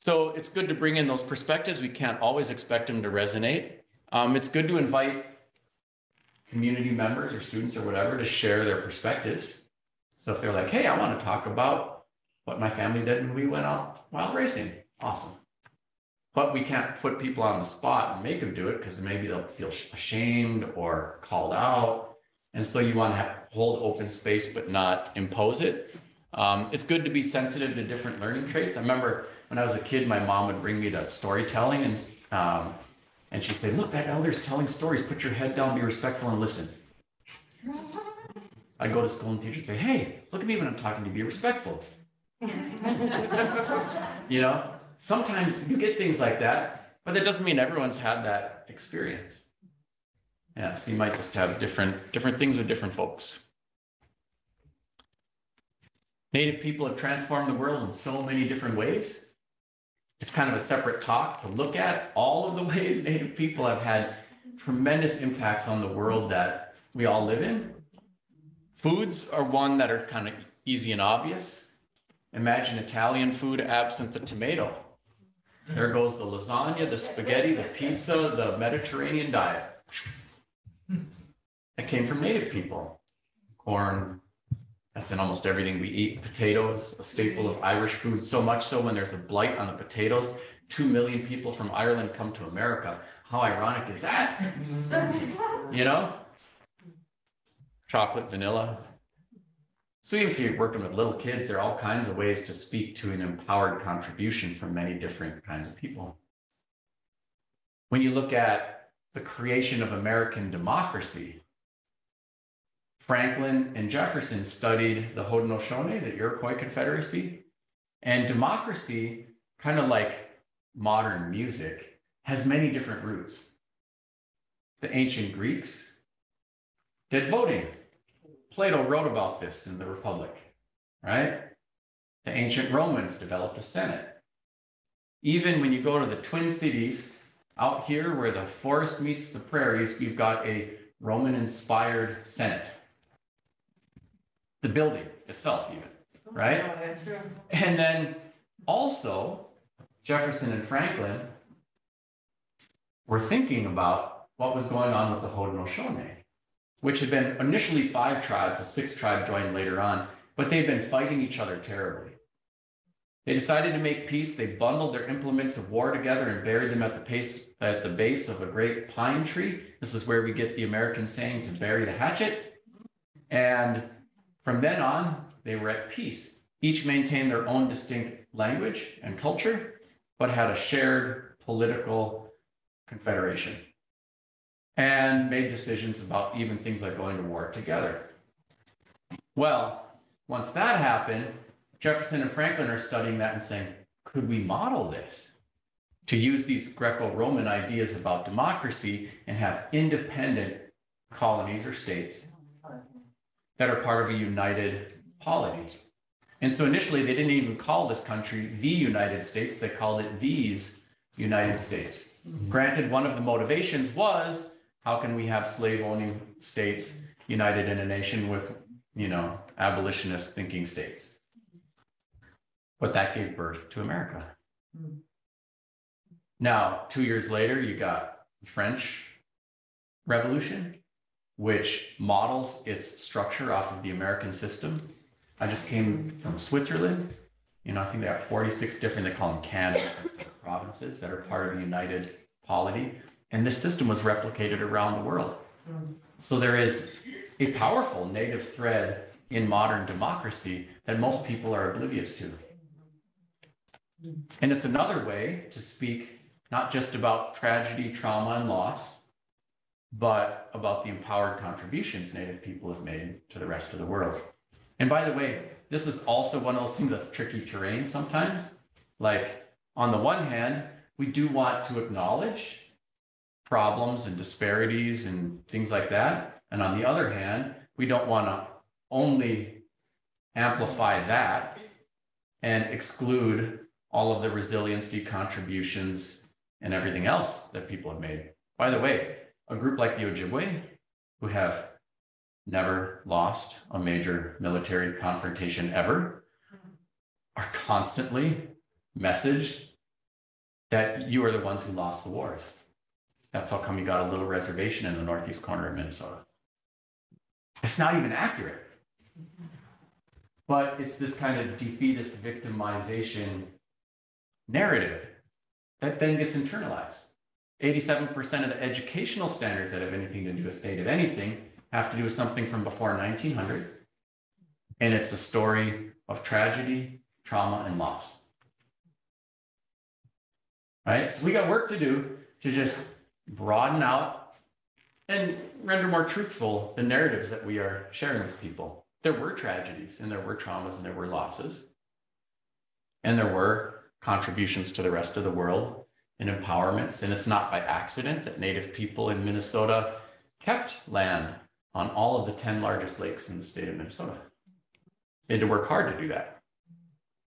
So it's good to bring in those perspectives. We can't always expect them to resonate. Um, it's good to invite community members or students or whatever to share their perspectives. So if they're like, hey, I want to talk about what my family did when we went out wild racing. Awesome. But we can't put people on the spot and make them do it because maybe they'll feel ashamed or called out. And so you want to hold open space, but not impose it. Um, it's good to be sensitive to different learning traits. I remember when I was a kid, my mom would bring me to storytelling and, um, and she'd say, look, that elder's telling stories. Put your head down, be respectful and listen. I go to school and teachers say, hey, look at me when I'm talking to you, be respectful. You know, sometimes you get things like that, but that doesn't mean everyone's had that experience. Yeah, so you might just have different, different things with different folks. Native people have transformed the world in so many different ways. It's kind of a separate talk to look at all of the ways Native people have had tremendous impacts on the world that we all live in. Foods are one that are kind of easy and obvious. Imagine Italian food absent the tomato. There goes the lasagna, the spaghetti, the pizza, the Mediterranean diet. That came from Native people. Corn, that's in almost everything we eat. Potatoes, a staple of Irish food, so much so when there's a blight on the potatoes, two million people from Ireland come to America. How ironic is that? You know? Chocolate, vanilla. So even if you're working with little kids, there are all kinds of ways to speak to an empowered contribution from many different kinds of people. When you look at the creation of American democracy, Franklin and Jefferson studied the Haudenosaunee, the Iroquois Confederacy, and democracy, kind of like modern music, has many different roots. The ancient Greeks did voting. Plato wrote about this in the Republic, right? The ancient Romans developed a Senate. Even when you go to the Twin Cities, out here where the forest meets the prairies, you've got a Roman-inspired Senate. The building itself even, right? Oh, that's true. And then also, Jefferson and Franklin were thinking about what was going on with the Haudenosaunee, which had been initially five tribes, a sixth tribe joined later on, but they'd been fighting each other terribly. They decided to make peace. They bundled their implements of war together and buried them at the, pace, at the base of a great pine tree. This is where we get the American saying to bury the hatchet. And from then on, they were at peace. Each maintained their own distinct language and culture, but had a shared political confederation, and made decisions about even things like going to war together. Well, once that happened, Jefferson and Franklin are studying that and saying, could we model this to use these Greco-Roman ideas about democracy and have independent colonies or states that are part of a united polity? And so initially, they didn't even call this country the United States. They called it these United States. Mm-hmm. Granted, one of the motivations was, how can we have slave-owning states united in a nation with, you know, abolitionist thinking states? But that gave birth to America. Mm-hmm. Now, two years later, you got the French Revolution, which models its structure off of the American system. I just came from Switzerland. You know, I think they have forty-six different, they call them cantons, provinces that are part of a united polity. And this system was replicated around the world. So there is a powerful native thread in modern democracy that most people are oblivious to. And it's another way to speak not just about tragedy, trauma, and loss, but about the empowered contributions Native people have made to the rest of the world. And by the way, this is also one of those things that's tricky terrain sometimes. Like, on the one hand, we do want to acknowledge problems and disparities and things like that. And on the other hand, we don't want to only amplify that and exclude all of the resiliency contributions and everything else that people have made. By the way, a group like the Ojibwe, who have never lost a major military confrontation ever, are constantly messaged that you are the ones who lost the wars. That's how come you got a little reservation in the northeast corner of Minnesota. It's not even accurate, but it's this kind of defeatist victimization narrative that then gets internalized. eighty-seven percent of the educational standards that have anything to do with date of anything have to do with something from before nineteen hundred. And it's a story of tragedy, trauma, and loss. Right? So we got work to do to just broaden out and render more truthful the narratives that we are sharing with people. There were tragedies, and there were traumas, and there were losses, and there were contributions to the rest of the world and empowerments. And it's not by accident that Native people in Minnesota kept land on all of the ten largest lakes in the state of Minnesota. They had to work hard to do that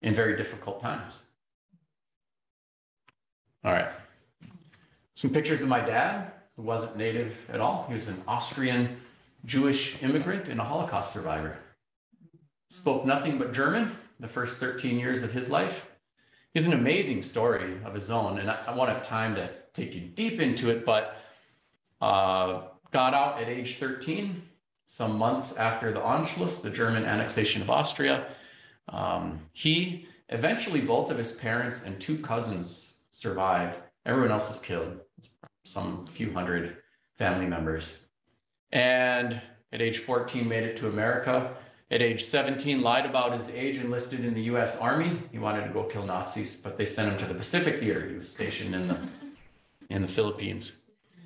in very difficult times. All right, some pictures of my dad, who wasn't Native at all. He was an Austrian Jewish immigrant and a Holocaust survivor. Spoke nothing but German the first thirteen years of his life. He has an amazing story of his own, and I, I won't have time to take you deep into it, but uh, got out at age thirteen, some months after the Anschluss, the German annexation of Austria. Um, he, eventually both of his parents and two cousins survived. Everyone else was killed, some few hundred family members. And at age fourteen, made it to America. At age seventeen, lied about his age, enlisted in the U S Army. He wanted to go kill Nazis, but they sent him to the Pacific Theater. He was stationed in the, in the Philippines.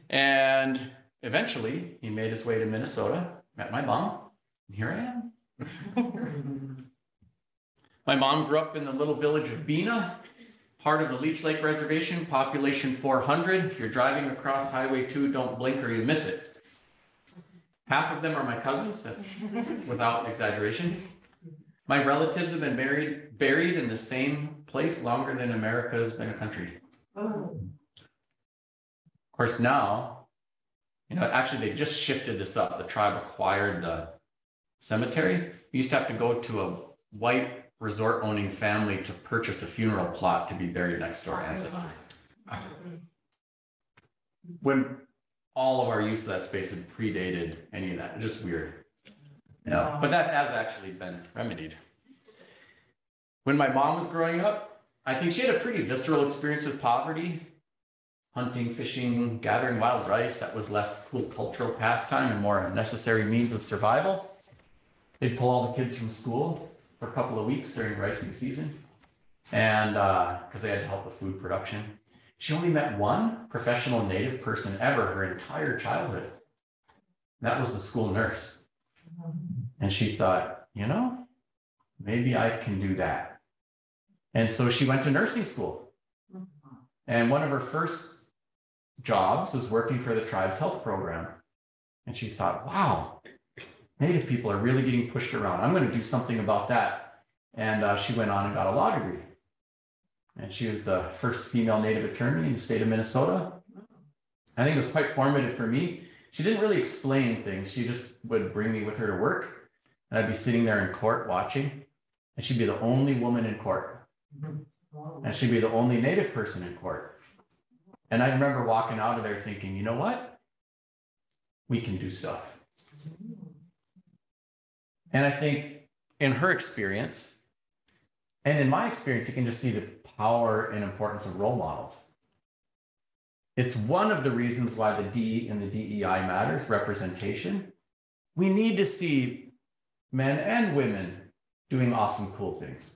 And eventually, he made his way to Minnesota, met my mom, and here I am. My mom grew up in the little village of Bina, part of the Leech Lake Reservation, population four hundred. If you're driving across Highway two, don't blink or you miss it. Half of them are my cousins, that's without exaggeration. My relatives have been buried, buried in the same place longer than America has been a country. Oh. Of course now, you know, actually they just shifted this up. The tribe acquired the cemetery. You used to have to go to a white resort-owning family to purchase a funeral plot to be buried next to our ancestors. When all of our use of that space had predated any of that. Just weird. Yeah. Wow. But that has actually been remedied. When my mom was growing up, I think she had a pretty visceral experience with poverty, hunting, fishing, gathering wild rice. That was less cool cultural pastime and more a necessary means of survival. They'd pull all the kids from school for a couple of weeks during ricing season, and uh, because they had to help with food production. She only met one professional Native person ever her entire childhood. That was the school nurse. And she thought, you know, maybe I can do that. And so she went to nursing school. And one of her first jobs was working for the tribe's health program. And she thought, wow, Native people are really getting pushed around. I'm going to do something about that. And uh, she went on and got a law degree. And she was the first female Native attorney in the state of Minnesota. I think it was quite formative for me. She didn't really explain things. She just would bring me with her to work, and I'd be sitting there in court watching, and she'd be the only woman in court. And she'd be the only Native person in court. And I remember walking out of there thinking, you know what? We can do stuff. And I think in her experience, and in my experience, you can just see the power and importance of role models. It's one of the reasons why the D in the D E I matters, representation. We need to see men and women doing awesome, cool things.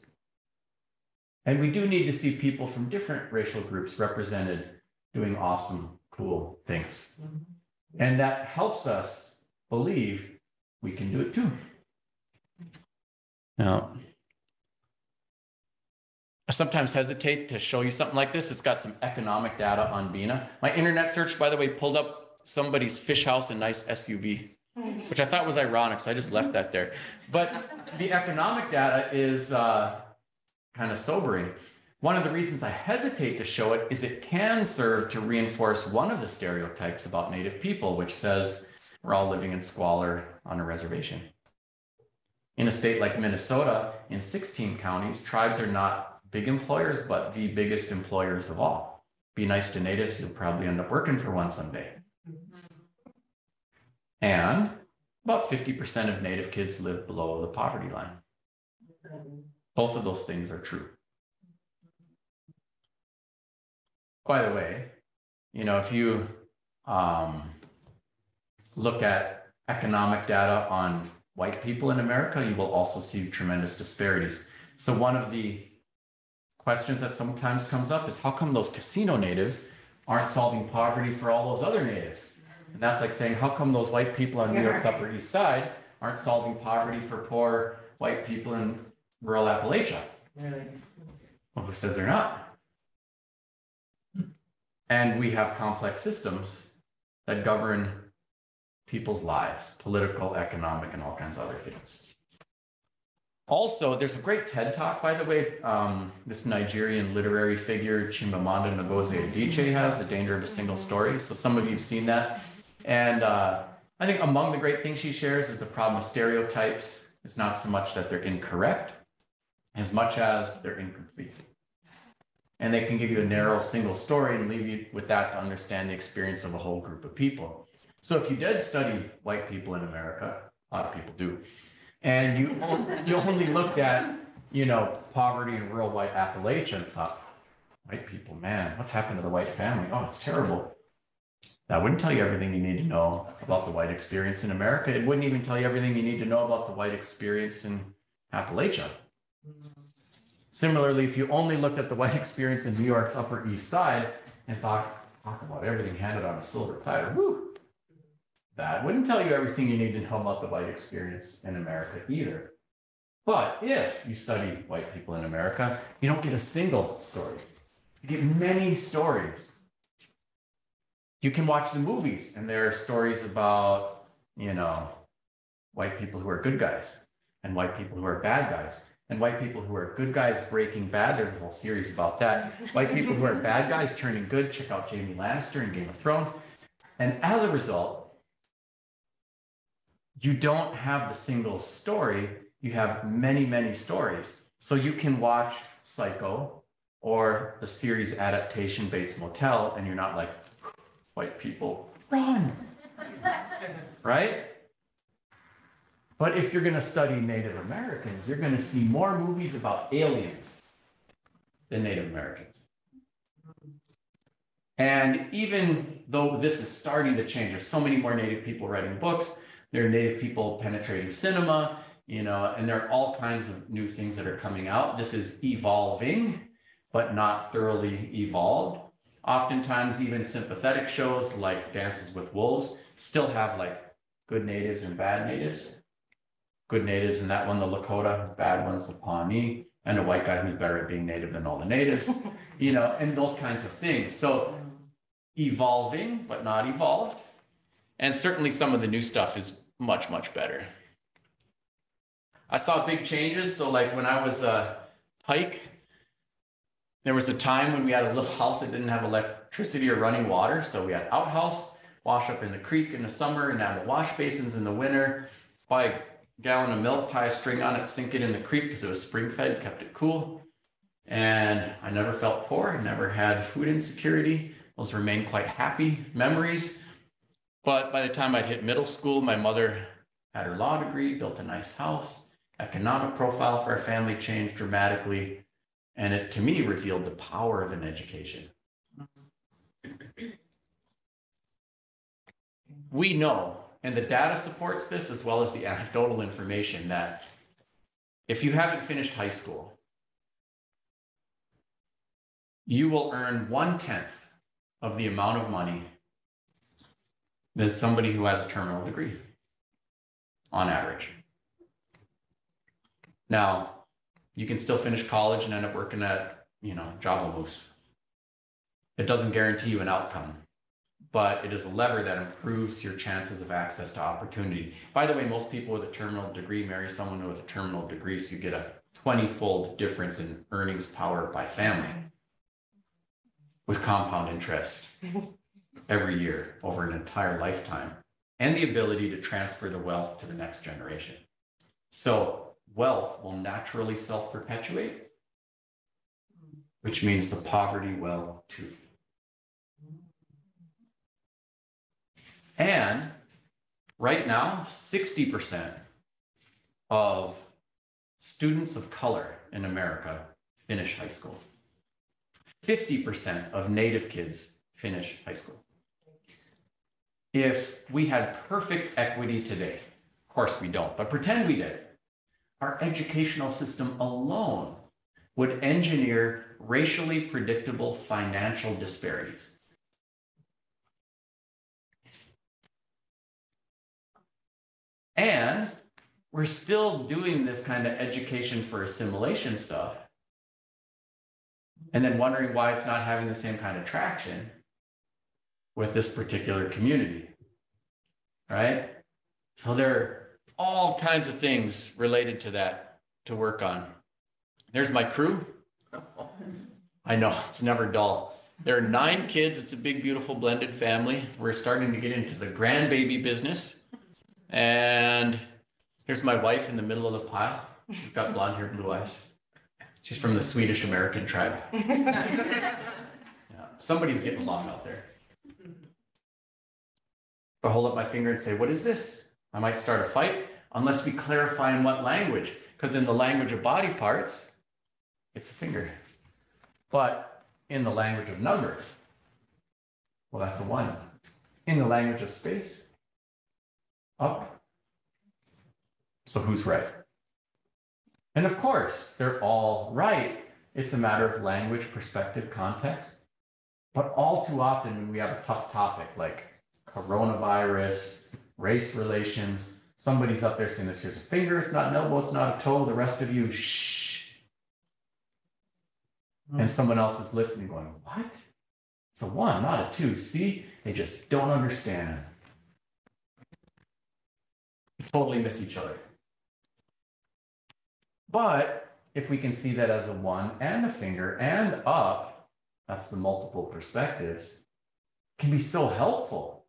And we do need to see people from different racial groups represented doing awesome, cool things. And that helps us believe we can do it too. Now, I sometimes hesitate to show you something like this. It's got some economic data on Bina. My internet search, by the way, pulled up somebody's fish house and nice S U V, which I thought was ironic, so I just left that there. But the economic data is uh, kind of sobering. One of the reasons I hesitate to show it is it can serve to reinforce one of the stereotypes about Native people, which says we're all living in squalor on a reservation. In a state like Minnesota, in sixteen counties, tribes are not big employers, but the biggest employers of all. Be nice to Natives, you'll probably end up working for one someday. And about fifty percent of Native kids live below the poverty line. Both of those things are true. By the way, you know, if you um, look at economic data on white people in America, you will also see tremendous disparities. So one of the questions that sometimes comes up is how come those casino Natives aren't solving poverty for all those other Natives? And that's like saying, how come those white people on New York's Upper East Side aren't solving poverty for poor white people in rural Appalachia? Really? Well, who says they're not? And we have complex systems that govern people's lives, political, economic, and all kinds of other things. Also, there's a great TED Talk, by the way, um, this Nigerian literary figure, Chimamanda Ngozi Adichie, has The Danger of a Single Story. So some of you have seen that. And uh, I think among the great things she shares is the problem of stereotypes. It's not so much that they're incorrect, as much as they're incomplete. And they can give you a narrow single story and leave you with that to understand the experience of a whole group of people. So if you did study white people in America, a lot of people do, and you only, you only looked at, you know, poverty in rural white Appalachia and thought, white people, man, what's happened to the white family? Oh, it's terrible. That wouldn't tell you everything you need to know about the white experience in America. It wouldn't even tell you everything you need to know about the white experience in Appalachia. Similarly, if you only looked at the white experience in New York's Upper East Side and thought, talk about everything handed on a silver platter, woo, that wouldn't tell you everything you need to know about the white experience in America either. But if you study white people in America, you don't get a single story. You get many stories. You can watch the movies, and there are stories about, you know, white people who are good guys and white people who are bad guys and white people who are good guys breaking bad. There's a whole series about that. White people who are bad guys turning good. Check out Jamie Lannister in Game of Thrones. And as a result, you don't have the single story, you have many, many stories. So you can watch Psycho or the series adaptation Bates Motel, and you're not like, white people, run, right? But if you're gonna study Native Americans, you're gonna see more movies about aliens than Native Americans. And even though this is starting to change, there's so many more Native people writing books, there are Native people penetrating cinema, you know, and there are all kinds of new things that are coming out. This is evolving, but not thoroughly evolved. Oftentimes, even sympathetic shows like Dances with Wolves still have like good natives and bad natives. Good natives, and that one, the Lakota, bad ones, the Pawnee, and a white guy who's better at being native than all the natives, you know, and those kinds of things. So evolving, but not evolved. And certainly some of the new stuff is much, much better. I saw big changes. So like when I was a pike, there was a time when we had a little house that didn't have electricity or running water. So we had outhouse, wash up in the creek in the summer, and now the wash basins in the winter. Buy a gallon of milk, tie a string on it, sink it in the creek because it was spring fed, kept it cool. And I never felt poor, never had food insecurity. Those remain quite happy memories. But by the time I'd hit middle school, my mother had her law degree, built a nice house. Economic profile for our family changed dramatically. And it, to me, revealed the power of an education. We know, and the data supports this, as well as the anecdotal information, that if you haven't finished high school, you will earn one-tenth of the amount of money than somebody who has a terminal degree, on average. Now, you can still finish college and end up working at, you know, Java Moose. It doesn't guarantee you an outcome, but it is a lever that improves your chances of access to opportunity. By the way, most people with a terminal degree marry someone with a terminal degree, so you get a twenty-fold difference in earnings power by family with compound interest. Every year over an entire lifetime, and the ability to transfer the wealth to the next generation. So wealth will naturally self-perpetuate, which means the poverty will too. And right now, sixty percent of students of color in America finish high school. fifty percent of Native kids finish high school. If we had perfect equity today, of course we don't, but pretend we did, our educational system alone would engineer racially predictable financial disparities. And we're still doing this kind of education for assimilation stuff, and then wondering why it's not having the same kind of traction with this particular community, right? So there are all kinds of things related to that to work on. There's my crew. I know, it's never dull. There are nine kids. It's a big, beautiful blended family. We're starting to get into the grandbaby business. And here's my wife in the middle of the pile. She's got blonde hair, blue eyes. She's from the Swedish American tribe. Yeah, somebody's getting along out there. If I hold up my finger and say, what is this? I might start a fight unless we clarify in what language, because in the language of body parts, it's a finger. But in the language of numbers, well, that's a one. In the language of space, up. So who's right? And of course, they're all right. It's a matter of language, perspective, context. But all too often when we have a tough topic like coronavirus, race relations, somebody's up there saying this, here's a finger, it's not an elbow, it's not a toe, the rest of you, shh. Mm. And someone else is listening going, what? It's a one, not a two. See, they just don't understand. Totally miss each other. But if we can see that as a one and a finger and up, that's the multiple perspectives, can be so helpful.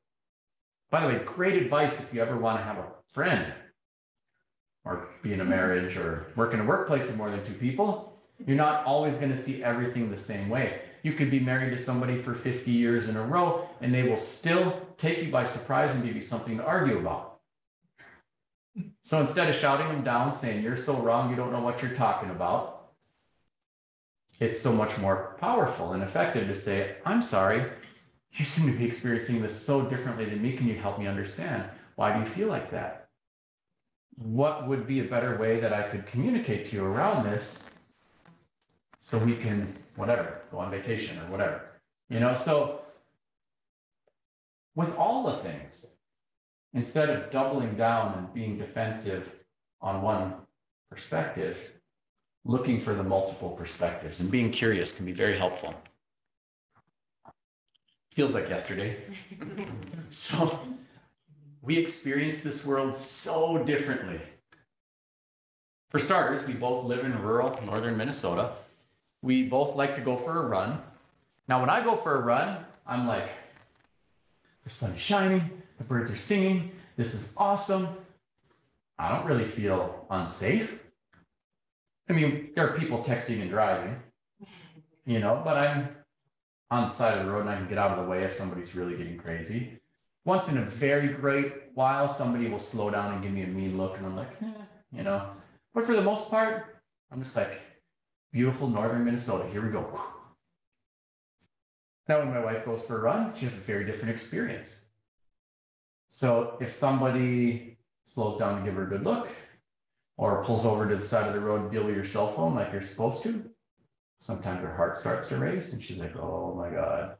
By the way, great advice if you ever want to have a friend or be in a marriage or work in a workplace of more than two people. You're not always going to see everything the same way. You could be married to somebody for fifty years in a row and they will still take you by surprise and give you something to argue about. So instead of shouting them down, saying, you're so wrong, you don't know what you're talking about, it's so much more powerful and effective to say, I'm sorry, you seem to be experiencing this so differently than me. Can you help me understand? Why do you feel like that? What would be a better way that I could communicate to you around this so we can, whatever, go on vacation or whatever, you know? So with all the things, instead of doubling down and being defensive on one perspective, looking for the multiple perspectives and being curious can be very helpful. Feels like yesterday. So we experience this world so differently. For starters, we both live in rural northern Minnesota. We both like to go for a run. Now, when I go for a run, I'm like, the sun's shining. The birds are singing. This is awesome. I don't really feel unsafe. I mean, there are people texting and driving, you know, but I'm on the side of the road and I can get out of the way if somebody's really getting crazy. Once in a very great while, somebody will slow down and give me a mean look and I'm like, eh, you know, but for the most part, I'm just like, beautiful northern Minnesota. Here we go. Now, when my wife goes for a run, she has a very different experience. So if somebody slows down to give her a good look or pulls over to the side of the road to deal with your cell phone like you're supposed to, sometimes her heart starts to race and she's like, oh my God,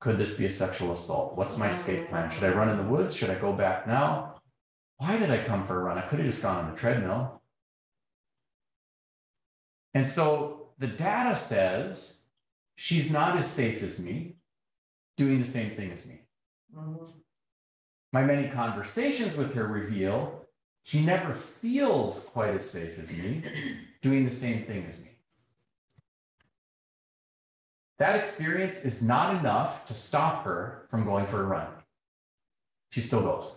could this be a sexual assault? What's my escape plan? Should I run in the woods? Should I go back now? Why did I come for a run? I could have just gone on the treadmill. And so the data says she's not as safe as me, doing the same thing as me. My many conversations with her reveal she never feels quite as safe as me, doing the same thing as me. That experience is not enough to stop her from going for a run. She still goes.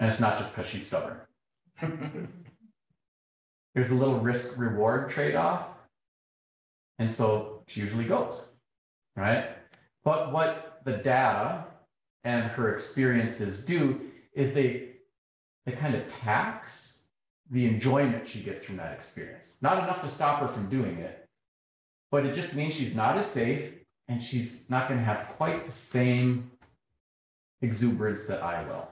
And it's not just because she's stubborn. There's a little risk-reward trade-off, and so she usually goes, right? But what the data and her experiences do is they, they kind of tax the enjoyment she gets from that experience. Not enough to stop her from doing it, but it just means she's not as safe and she's not going to have quite the same exuberance that I will.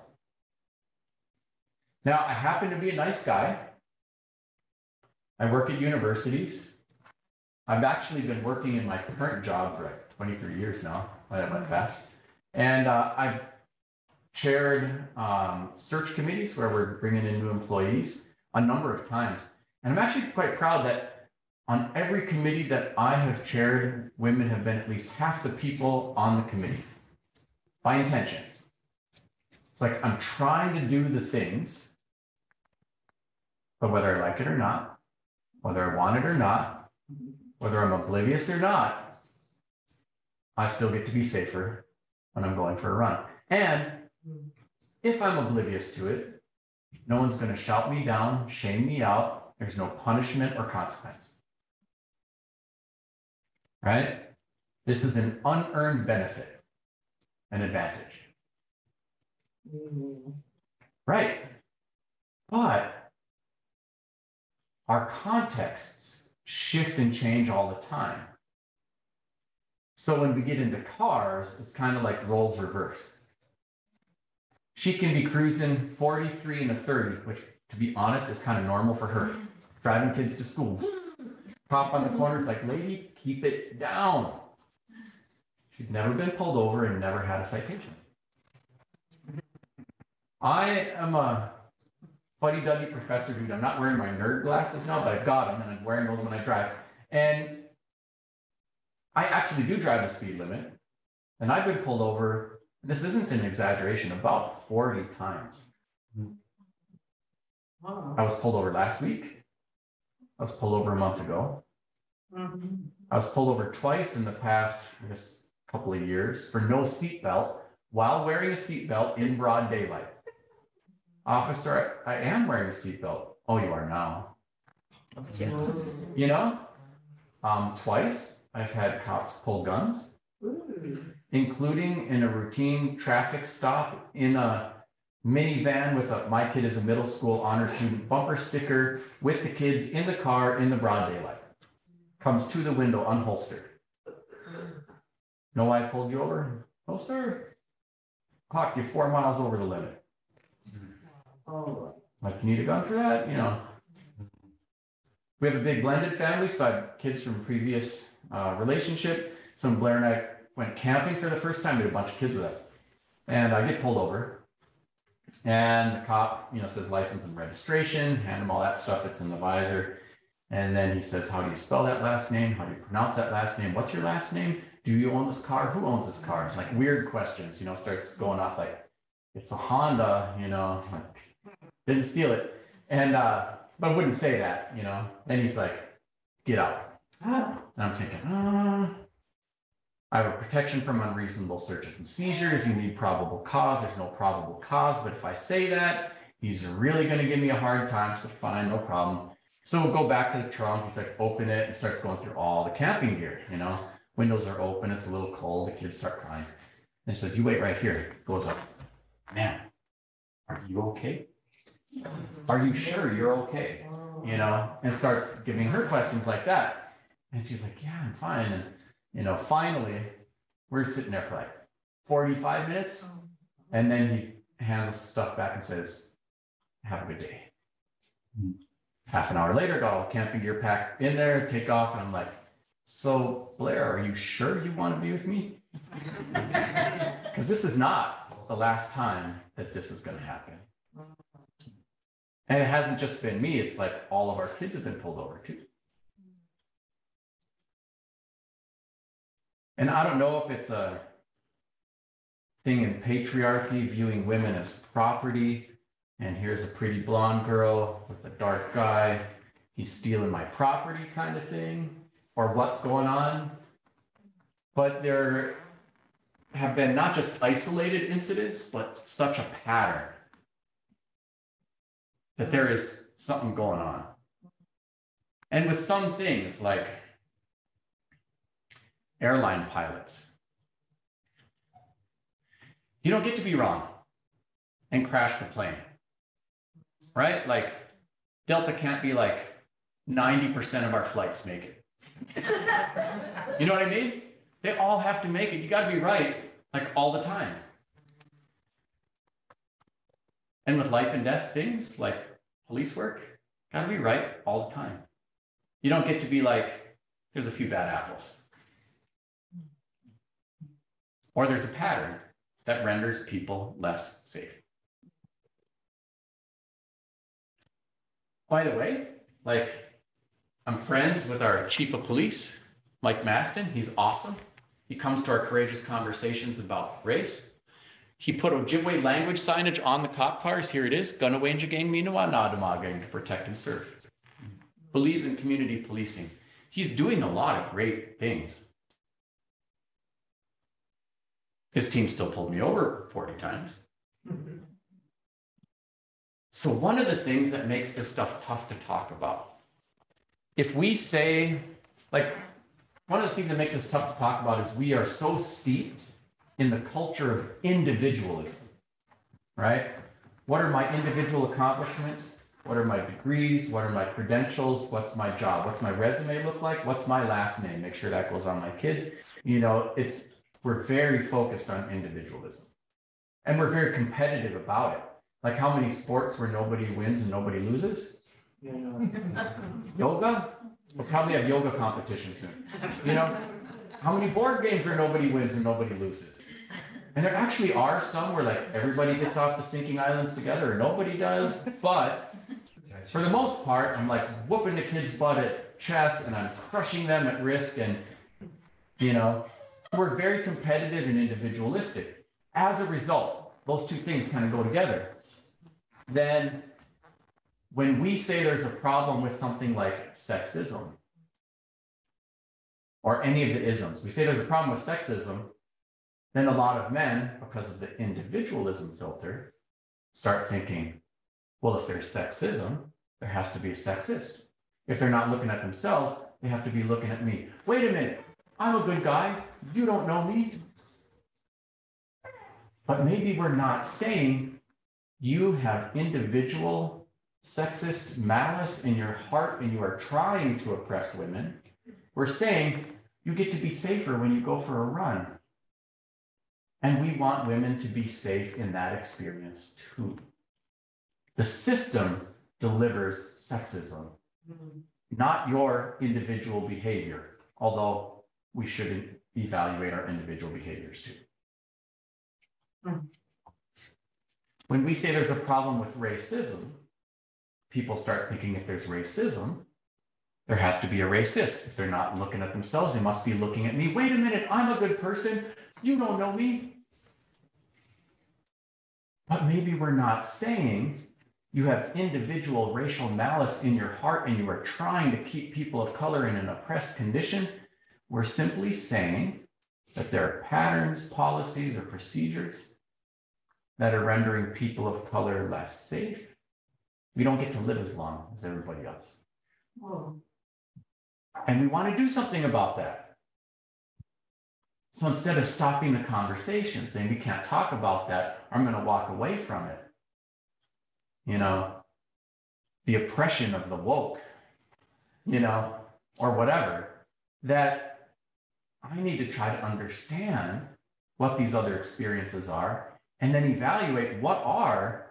Now, I happen to be a nice guy. I work at universities. I've actually been working in my current job for like twenty-three years now. That went fast. And uh, I've chaired um, search committees where we're bringing in new employees a number of times. And I'm actually quite proud that on every committee that I have chaired, women have been at least half the people on the committee by intention. It's like I'm trying to do the things, but whether I like it or not, whether I want it or not, whether I'm oblivious or not, I still get to be safer when I'm going for a run. And if I'm oblivious to it, no one's going to shout me down, shame me out. There's no punishment or consequence. Right? This is an unearned benefit, an advantage. Mm-hmm. Right. But our contexts shift and change all the time. So when we get into cars, it's kind of like roles reversed. She can be cruising forty-three and a thirty, which, to be honest, is kind of normal for her. Driving kids to school. Pop on the corners like, lady, keep it down. She's never been pulled over and never had a citation. I am a buddy-duddy professor, dude. I'm not wearing my nerd glasses now, but I've got them, and I'm wearing those when I drive. And I actually do drive the speed limit, and I've been pulled over, this isn't an exaggeration, about forty times. Wow. I was pulled over last week. I was pulled over a month ago. Mm-hmm. I was pulled over twice in the past, I guess, couple of years for no seatbelt while wearing a seatbelt in broad daylight. Officer, I, I am wearing a seatbelt. Oh, you are now. Yeah. You know, um, twice I've had cops pull guns. Ooh. Including in a routine traffic stop in a minivan with a my kid is a middle school honor student bumper sticker with the kids in the car in the broad daylight. Comes to the window unholstered. Know why I pulled you over? No, sir. Clocked you four miles over the limit. Oh. Like, you need a gun for that? You know. We have a big blended family, so I have kids from previous uh, relationship. So when Blair and I went camping for the first time, we had a bunch of kids with us. And I get pulled over. And the cop, you know, says license and registration, hand him all that stuff. It's in the visor. And then he says, how do you spell that last name? How do you pronounce that last name? What's your last name? Do you own this car? Who owns this car? It's like weird questions, you know, starts going off like, it's a Honda, you know, like, didn't steal it. And, uh, but I wouldn't say that, you know. Then he's like, get out. And I'm thinking, uh, I have a protection from unreasonable searches and seizures. You need probable cause. There's no probable cause. But if I say that, he's really going to give me a hard time. So fine, no problem. So we'll go back to the trunk. He's like, open it, and starts going through all the camping gear. You know, windows are open. It's a little cold. The kids start crying. And he says, you wait right here. Goes up. Man, are you okay? Are you sure you're okay? You know, and starts giving her questions like that. And she's like, yeah, I'm fine. And you know, finally, we're sitting there for like forty-five minutes, and then he hands us the stuff back and says, have a good day. Mm-hmm. Half an hour later, got all the camping gear packed in there, take off, and I'm like, so Blair, are you sure you want to be with me? Because this is not the last time that this is going to happen. And it hasn't just been me, it's like all of our kids have been pulled over too. And I don't know if it's a thing in patriarchy, viewing women as property, and here's a pretty blonde girl with a dark guy, he's stealing my property kind of thing, or what's going on. But there have been not just isolated incidents, but such a pattern that there is something going on. And with some things like airline pilots. You don't get to be wrong and crash the plane, right? Like Delta can't be like ninety percent of our flights make it. You know what I mean? They all have to make it. You got to be right like all the time. And with life and death things like police work, got to be right all the time. You don't get to be like, there's a few bad apples. Or there's a pattern, that renders people less safe. By the way, like, I'm friends with our chief of police, Mike Mastin. He's awesome. He comes to our courageous conversations about race. He put Ojibwe language signage on the cop cars. Here it is, Gunawanjaagin minowanadamagin, to protect and serve. Believes in community policing. He's doing a lot of great things. His team still pulled me over forty times. So one of the things that makes this stuff tough to talk about, if we say, like, one of the things that makes this tough to talk about is we are so steeped in the culture of individualism, right? What are my individual accomplishments? What are my degrees? What are my credentials? What's my job? What's my resume look like? What's my last name? Make sure that goes on my kids. You know, it's, we're very focused on individualism, and we're very competitive about it. Like, how many sports where nobody wins and nobody loses? Yeah. Yoga? We'll probably have yoga competition soon. You know, how many board games where nobody wins and nobody loses? And there actually are some where, like, everybody gets off the sinking islands together or nobody does. But for the most part, I'm like whooping the kids' butt at chess and I'm crushing them at risk. And, you know, we're very competitive and individualistic. As a result, those two things kind of go together. Then when we say there's a problem with something like sexism or any of the isms, we say there's a problem with sexism, then a lot of men, because of the individualism filter, start thinking, well, if there's sexism, there has to be a sexist. If they're not looking at themselves, they have to be looking at me. Wait a minute, I'm a good guy, you don't know me. But maybe we're not saying you have individual sexist malice in your heart and you are trying to oppress women. We're saying you get to be safer when you go for a run. And we want women to be safe in that experience too. The system delivers sexism, not your individual behavior, although we should evaluate our individual behaviors too. When we say there's a problem with racism, people start thinking if there's racism, there has to be a racist. If they're not looking at themselves, they must be looking at me. Wait a minute, I'm a good person. You don't know me. But maybe we're not saying you have individual racial malice in your heart and you are trying to keep people of color in an oppressed condition. We're simply saying that there are patterns, policies, or procedures that are rendering people of color less safe. We don't get to live as long as everybody else. Whoa. And we want to do something about that. So instead of stopping the conversation, saying we can't talk about that, I'm going to walk away from it. You know, the oppression of the woke, you know, or whatever, that I need to try to understand what these other experiences are and then evaluate what are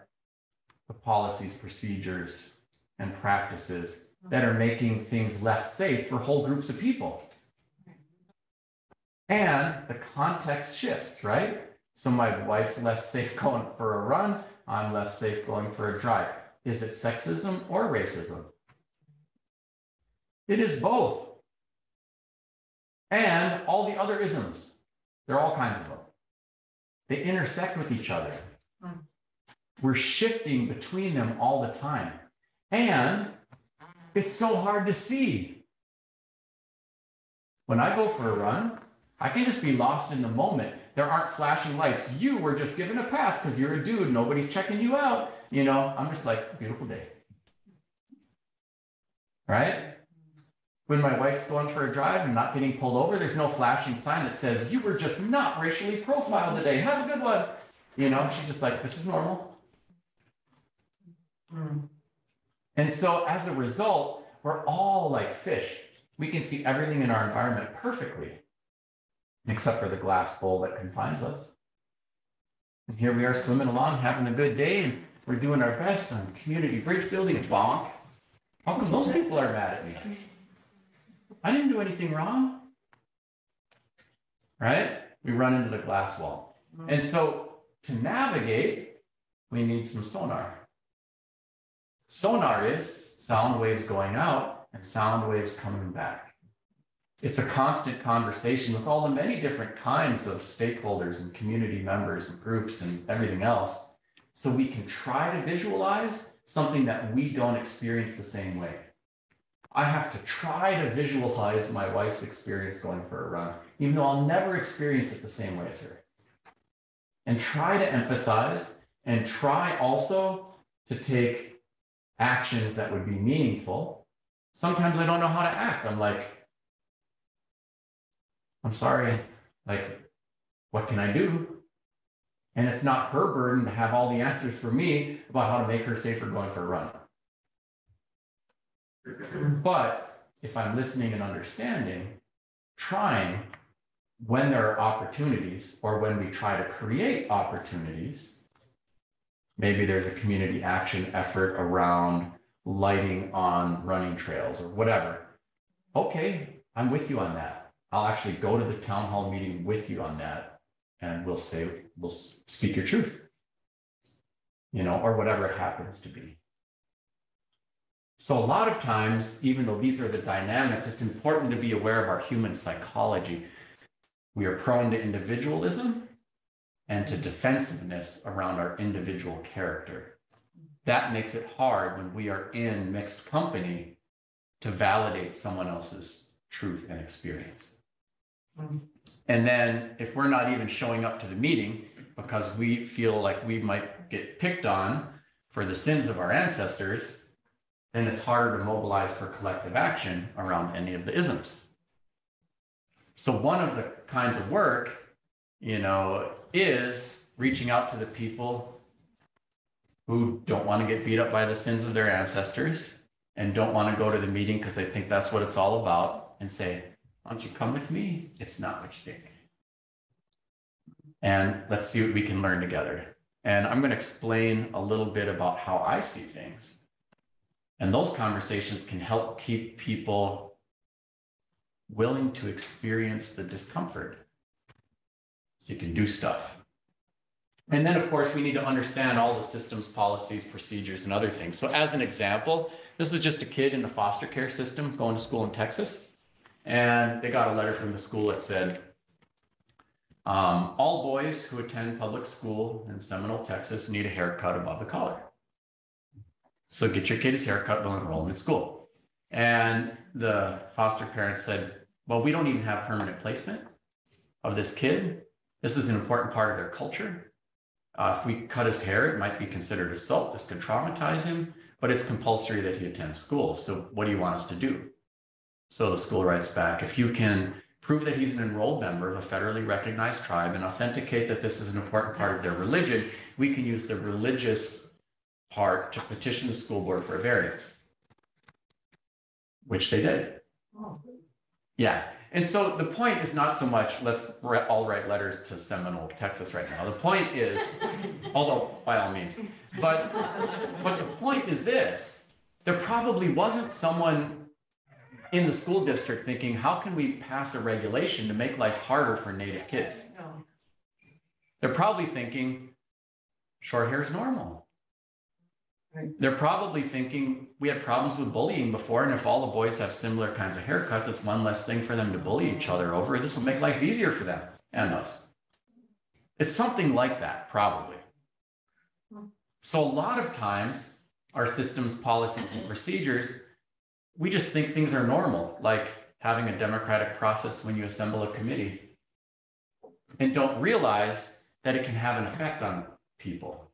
the policies, procedures, and practices that are making things less safe for whole groups of people. And the context shifts, right? So my wife's less safe going for a run, I'm less safe going for a drive. Is it sexism or racism? It is both. And all the other isms, there are all kinds of them. They intersect with each other. We're shifting between them all the time. And it's so hard to see. When I go for a run, I can just be lost in the moment. There aren't flashing lights. You were just given a pass because you're a dude. Nobody's checking you out. You know, I'm just like, beautiful day. Right? When my wife's going for a drive and not getting pulled over, there's no flashing sign that says, you were just not racially profiled today. Have a good one. You know, she's just like, this is normal. Mm. And so as a result, we're all like fish. We can see everything in our environment perfectly, except for the glass bowl that confines us. And here we are swimming along, having a good day, and we're doing our best on community bridge building. Bonk. How come those people are mad at me? I didn't do anything wrong. Right? We run into the glass wall. And so to navigate, we need some sonar. Sonar is sound waves going out and sound waves coming back. It's a constant conversation with all the many different kinds of stakeholders and community members and groups and everything else. So we can try to visualize something that we don't experience the same way. I have to try to visualize my wife's experience going for a run, even though I'll never experience it the same way as her. And try to empathize and try also to take actions that would be meaningful. Sometimes I don't know how to act. I'm like, I'm sorry, like, what can I do? And it's not her burden to have all the answers for me about how to make her safer going for a run. But if I'm listening and understanding, trying, when there are opportunities or when we try to create opportunities, maybe there's a community action effort around lighting on running trails or whatever. Okay, I'm with you on that. I'll actually go to the town hall meeting with you on that, and we'll say, we'll speak your truth, you know, or whatever it happens to be. So a lot of times, even though these are the dynamics, it's important to be aware of our human psychology. We are prone to individualism and to defensiveness around our individual character. That makes it hard when we are in mixed company to validate someone else's truth and experience. Mm-hmm. And then if we're not even showing up to the meeting because we feel like we might get picked on for the sins of our ancestors, then it's harder to mobilize for collective action around any of the isms. So one of the kinds of work, you know, is reaching out to the people who don't want to get beat up by the sins of their ancestors and don't want to go to the meeting because they think that's what it's all about, and say, why don't you come with me? It's not what you think. And let's see what we can learn together. And I'm going to explain a little bit about how I see things. And those conversations can help keep people willing to experience the discomfort so you can do stuff. And then, of course, we need to understand all the systems, policies, procedures, and other things. So as an example, this is just a kid in the foster care system going to school in Texas. And they got a letter from the school that said, um, all boys who attend public school in Seminole, Texas need a haircut above the collar. So get your kid his haircut, we'll enroll him in school. And the foster parents said, well, we don't even have permanent placement of this kid. This is an important part of their culture. Uh, if we cut his hair, it might be considered assault. This could traumatize him, but it's compulsory that he attends school. So what do you want us to do? So the school writes back, if you can prove that he's an enrolled member of a federally recognized tribe and authenticate that this is an important part of their religion, we can use the religious part to petition the school board for a variance, which they did. Oh. Yeah. And so the point is not so much, let's all write letters to Seminole, Texas right now. The point is, although by all means, but, but the point is this, there probably wasn't someone in the school district thinking, how can we pass a regulation to make life harder for Native kids? No. They're probably thinking, short hair is normal. They're probably thinking, we had problems with bullying before, and if all the boys have similar kinds of haircuts, it's one less thing for them to bully each other over. This will make life easier for them and us. It's something like that, probably. So a lot of times, our systems, policies, and procedures, we just think things are normal, like having a democratic process when you assemble a committee, and don't realize that it can have an effect on people.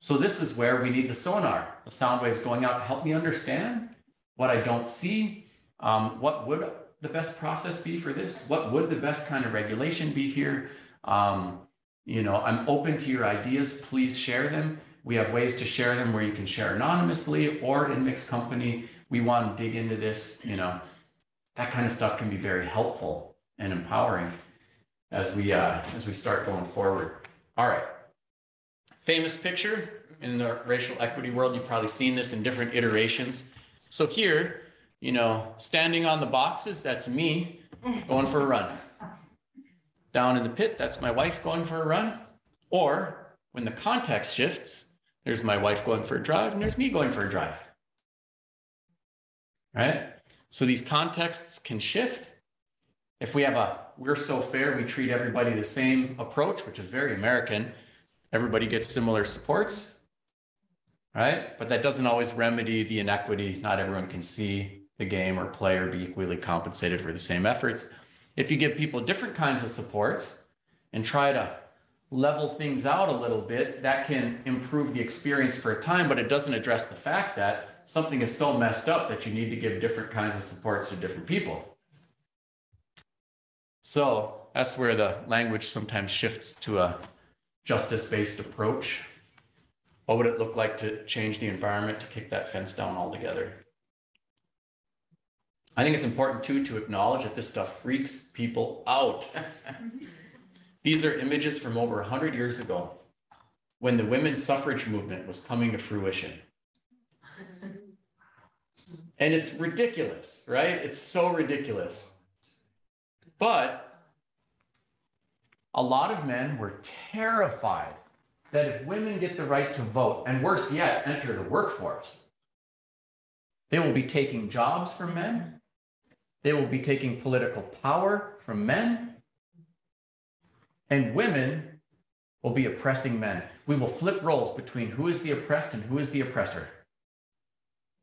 So this is where we need the sonar, the sound waves going out, to help me understand what I don't see. Um, what would the best process be for this? What would the best kind of regulation be here? Um, you know, I'm open to your ideas. Please share them. We have ways to share them where you can share anonymously or in mixed company. We want to dig into this, you know, that kind of stuff can be very helpful and empowering as we, uh, as we start going forward. All right. Famous picture in the racial equity world. You've probably seen this in different iterations. So here, you know, standing on the boxes, that's me going for a run. down in the pit, that's my wife going for a run. Or when the context shifts, there's my wife going for a drive and there's me going for a drive, right? So these contexts can shift. If we have a, we're so fair, we treat everybody the same approach, which is very American. Everybody gets similar supports, right? But that doesn't always remedy the inequity. Not everyone can see the game or play or be equally compensated for the same efforts. If you give people different kinds of supports and try to level things out a little bit, that can improve the experience for a time, but it doesn't address the fact that something is so messed up that you need to give different kinds of supports to different people. So that's where the language sometimes shifts to a justice-based approach. What would it look like to change the environment, to kick that fence down altogether? I think it's important too to acknowledge that this stuff freaks people out. These are images from over one hundred years ago when the women's suffrage movement was coming to fruition. And it's ridiculous, right? It's so ridiculous. But a lot of men were terrified that if women get the right to vote, and worse yet, enter the workforce, they will be taking jobs from men. They will be taking political power from men. And women will be oppressing men. We will flip roles between who is the oppressed and who is the oppressor.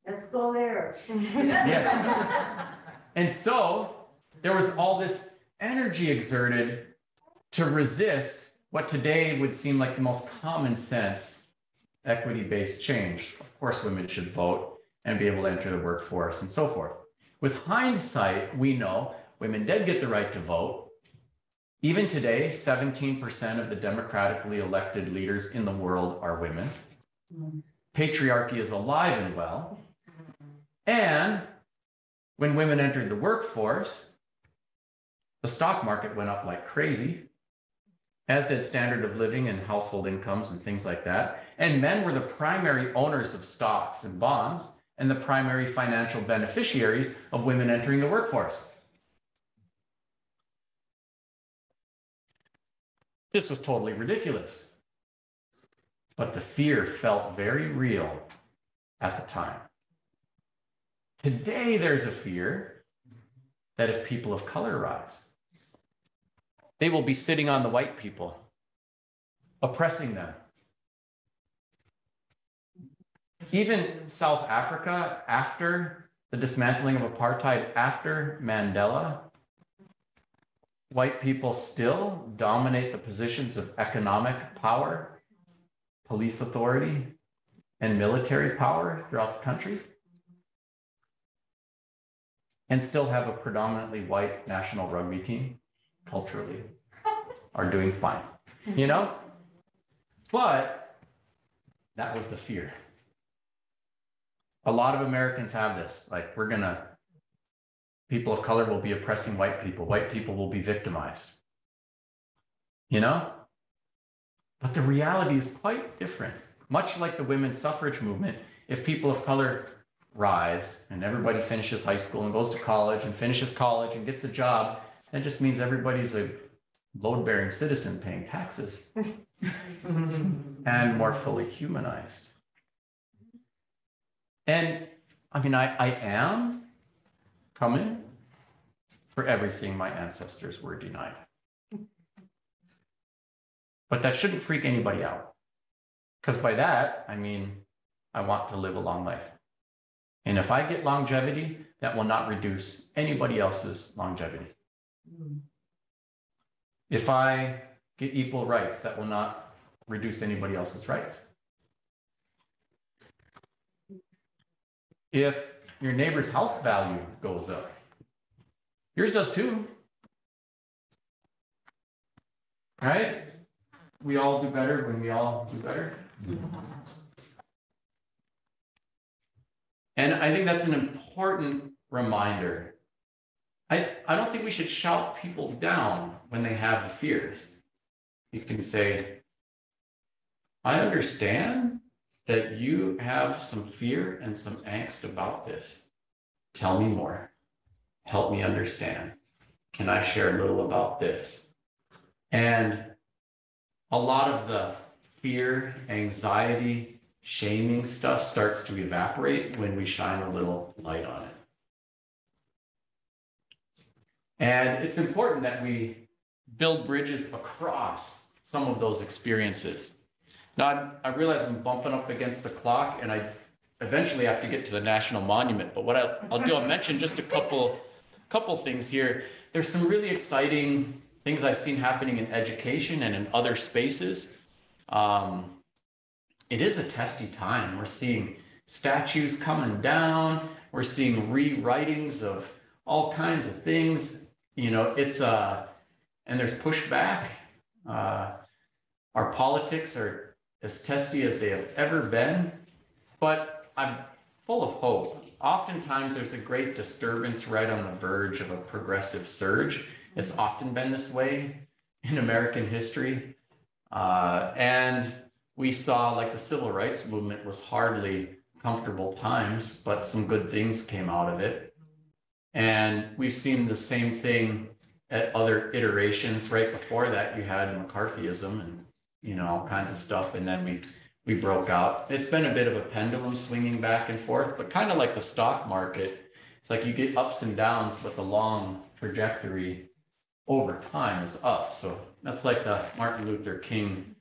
Let's go there. Yeah. And so there was all this energy exerted to resist what today would seem like the most common sense equity-based change. Of course, women should vote and be able to enter the workforce and so forth. With hindsight, we know women did get the right to vote. Even today, seventeen percent of the democratically elected leaders in the world are women. Patriarchy is alive and well. And when women entered the workforce, the stock market went up like crazy, as did standard of living and household incomes and things like that. And men were the primary owners of stocks and bonds and the primary financial beneficiaries of women entering the workforce. This was totally ridiculous, but the fear felt very real at the time. Today, there's a fear that if people of color rise, they will be sitting on the white people, oppressing them. Even South Africa, after the dismantling of apartheid, after Mandela, white people still dominate the positions of economic power, police authority, and military power throughout the country, and still have a predominantly white national rugby team, culturally, are doing fine, you know? But that was the fear. A lot of Americans have this, like, we're gonna, people of color will be oppressing white people, white people will be victimized, you know? But the reality is quite different. Much like the women's suffrage movement, if people of color rise and everybody finishes high school and goes to college and finishes college and gets a job, that just means everybody's a load-bearing citizen paying taxes and more fully humanized. And I mean, I, I am coming for everything my ancestors were denied. But that shouldn't freak anybody out. Because by that, I mean, I want to live a long life. And if I get longevity, that will not reduce anybody else's longevity. If I get equal rights, that will not reduce anybody else's rights. If your neighbor's house value goes up, yours does too. Right? We all do better when we all do better. And I think that's an important reminder. I, I don't think we should shout people down when they have the fears. You can say, I understand that you have some fear and some angst about this. Tell me more. Help me understand. Can I share a little about this? And a lot of the fear, anxiety, shaming stuff starts to evaporate when we shine a little light on it. And it's important that we build bridges across some of those experiences. Now, I, I realize I'm bumping up against the clock, and I eventually have to get to the National Monument. But what I'll, I'll do, I'll mention just a couple, couple things here. There's some really exciting things I've seen happening in education and in other spaces. Um, it is a testy time. We're seeing statues coming down. We're seeing rewritings of all kinds of things. You know, it's a, uh, and there's pushback. Uh, our politics are as testy as they have ever been, but I'm full of hope. Oftentimes there's a great disturbance right on the verge of a progressive surge. It's often been this way in American history. Uh, and we saw, like, the civil rights movement was hardly comfortable times, but some good things came out of it. And we've seen the same thing at other iterations. Right before that, you had McCarthyism and, you know, all kinds of stuff. And then we, we broke out. It's been a bit of a pendulum swinging back and forth, but kind of like the stock market. It's like you get ups and downs, but the long trajectory over time is up. So that's like the Martin Luther King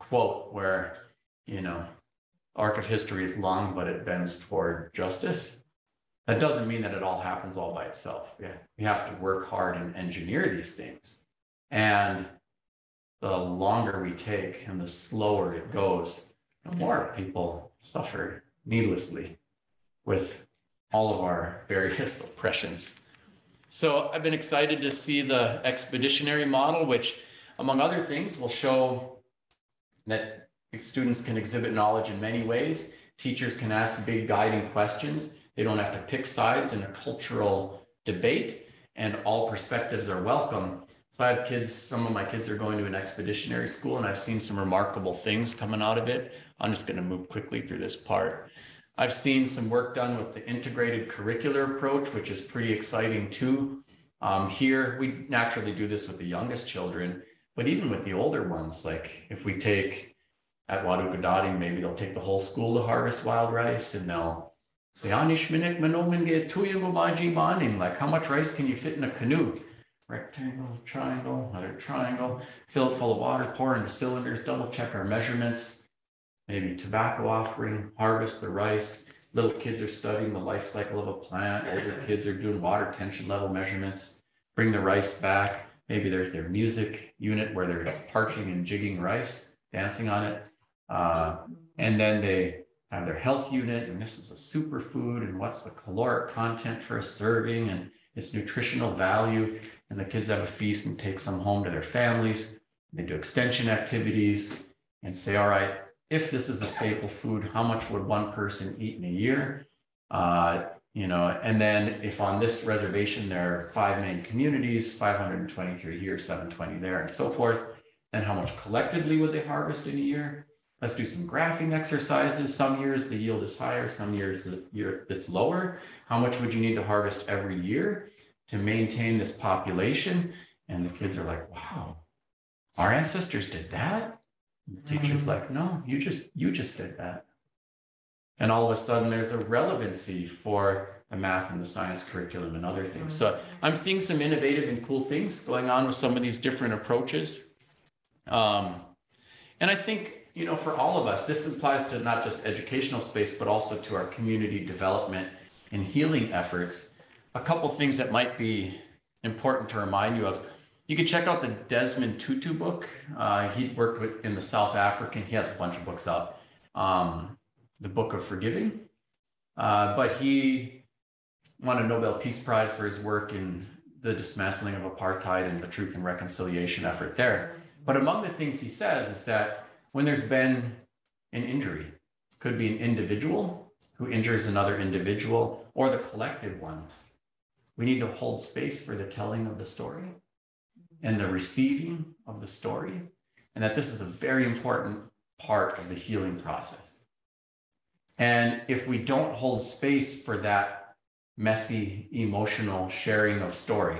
quote where, you know, arc of history is long, but it bends toward justice. That doesn't mean that it all happens all by itself. Yeah, we have to work hard and engineer these things. And the longer we take and the slower it goes, the more people suffer needlessly with all of our various oppressions. So I've been excited to see the expeditionary model, which, among other things, will show that students can exhibit knowledge in many ways. Teachers can ask big guiding questions. They don't have to pick sides in a cultural debate, and all perspectives are welcome. So I have kids, some of my kids are going to an expeditionary school, and I've seen some remarkable things coming out of it. I'm just going to move quickly through this part. I've seen some work done with the integrated curricular approach, which is pretty exciting too. Um, here, we naturally do this with the youngest children, but even with the older ones, like if we take at Waadookodaading, maybe they'll take the whole school to harvest wild rice, and they'll say, like, how much rice can you fit in a canoe? Rectangle, triangle, another triangle, fill it full of water, pour into cylinders, double check our measurements, maybe tobacco offering, harvest the rice. Little kids are studying the life cycle of a plant. Older kids are doing water tension level measurements. Bring the rice back. Maybe there's their music unit where they're parching and jigging rice, dancing on it. Uh, and then they have their health unit, and this is a superfood, and what's the caloric content for a serving, and its nutritional value. And the kids have a feast and take some home to their families. They do extension activities and say, all right, if this is a staple food, how much would one person eat in a year? Uh, you know, and then if on this reservation, there are five main communities, five hundred twenty-three here, seven twenty there, and so forth, then how much collectively would they harvest in a year? Let's do some graphing exercises. Some years the yield is higher, some years the year it's lower. How much would you need to harvest every year to maintain this population? And the kids are like, wow, our ancestors did that? And the teacher's like, no, you just you just did that. And all of a sudden there's a relevancy for the math and the science curriculum and other things. So I'm seeing some innovative and cool things going on with some of these different approaches. Um, and I think, you know, for all of us, this applies to not just educational space, but also to our community development and healing efforts. A couple things that might be important to remind you of. You can check out the Desmond Tutu book. Uh, he worked with in the South African. He has a bunch of books out. Um, the Book of Forgiving. Uh, but he won a Nobel Peace Prize for his work in the dismantling of apartheid and the truth and reconciliation effort there. But among the things he says is that when there's been an injury, could be an individual who injures another individual or the collective one, we need to hold space for the telling of the story and the receiving of the story, and that this is a very important part of the healing process. And if we don't hold space for that messy, emotional sharing of story,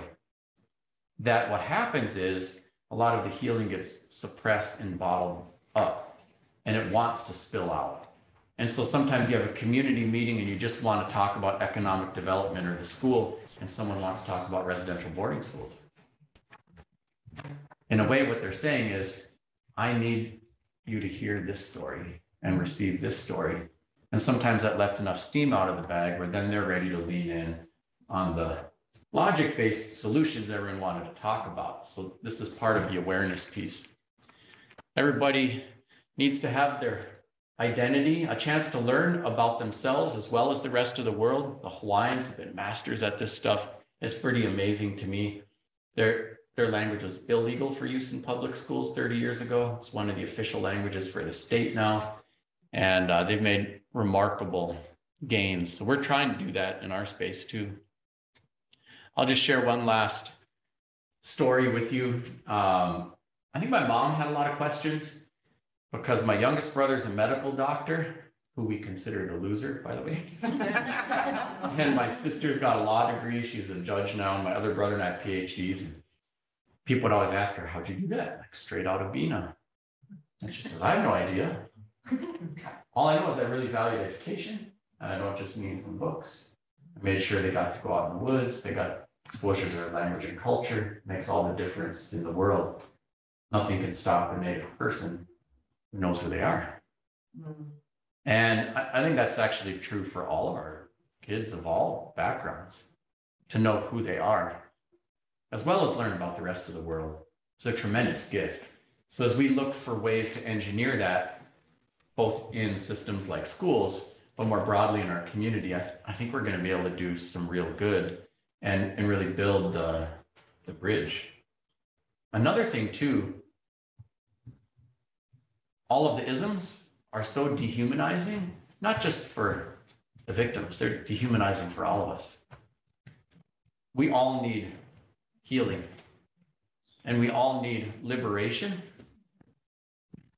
that what happens is a lot of the healing gets suppressed and bottled up, and it wants to spill out. And so sometimes you have a community meeting and you just want to talk about economic development or the school, and someone wants to talk about residential boarding schools. In a way, what they're saying is, I need you to hear this story and receive this story. And sometimes that lets enough steam out of the bag where then they're ready to lean in on the logic-based solutions everyone wanted to talk about. So this is part of the awareness piece. Everybody needs to have their identity, a chance to learn about themselves as well as the rest of the world. The Hawaiians have been masters at this stuff. It's pretty amazing to me. Their, their language was illegal for use in public schools thirty years ago. It's one of the official languages for the state now. And uh, they've made remarkable gains. So we're trying to do that in our space too. I'll just share one last story with you. Um, I think my mom had a lot of questions because my youngest brother's a medical doctor, who we considered a loser, by the way. And my sister's got a law degree. She's a judge now. And my other brother and I have PhDs. And people would always ask her, how'd you do that? Like straight out of Bina. And she says, I have no idea. All I know is I really valued education, and I don't just mean from books. I made sure they got to go out in the woods, they got exposure to their language and culture. It makes all the difference in the world. Nothing can stop a Native person who knows who they are. Mm-hmm. And I, I think that's actually true for all of our kids of all backgrounds, to know who they are, as well as learn about the rest of the world. It's a tremendous gift. So as we look for ways to engineer that, both in systems like schools, but more broadly in our community, I, th I think we're going to be able to do some real good and, and really build the, the bridge. Another thing too, all of the isms are so dehumanizing, not just for the victims, they're dehumanizing for all of us. We all need healing, and we all need liberation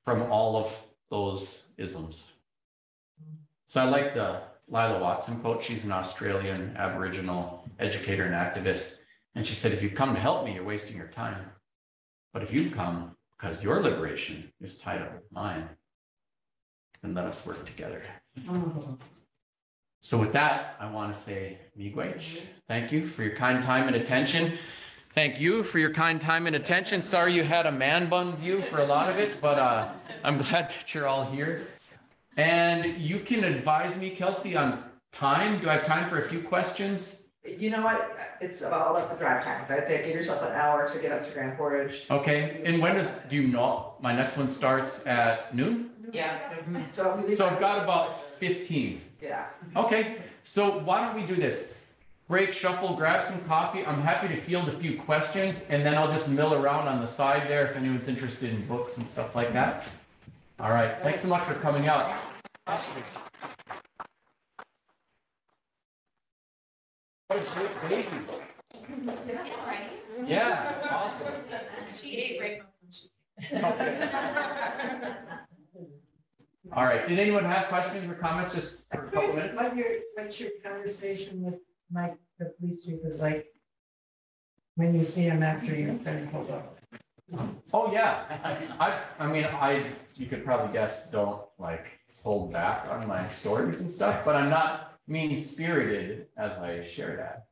from all of those isms. So I like the Lila Watson quote. She's an Australian Aboriginal educator and activist. And she said, if you come to help me, you're wasting your time. But if you come because your liberation is tied up with mine, then let us work together. Oh. So with that, I want to say miigwech. Thank you for your kind time and attention. Thank you for your kind time and attention. Sorry you had a man bun view for a lot of it, but uh, I'm glad that you're all here. And you can advise me, Kelsey, on time. Do I have time for a few questions? You know what? It's about eleven drive time. So I'd say give yourself an hour to get up to Grand Portage. Okay. And when does, do you know, my next one starts at noon? Yeah. Mm-hmm. So, so I've got about fifteen. Yeah. Okay. So why don't we do this? Break, shuffle, grab some coffee. I'm happy to field a few questions, and then I'll just mill around on the side there if anyone's interested in books and stuff like that. All right, thanks so much for coming out. What a great baby. Yeah, awesome. She ate right before she came. All right, did anyone have questions or comments just for a couple minutes? What your, what's your conversation with Mike, the police chief, is like when you see him after you've been pulled up? Oh yeah, I, I, I mean, I, you could probably guess, don't like hold back on my stories and stuff, but I'm not mean-spirited as I share that.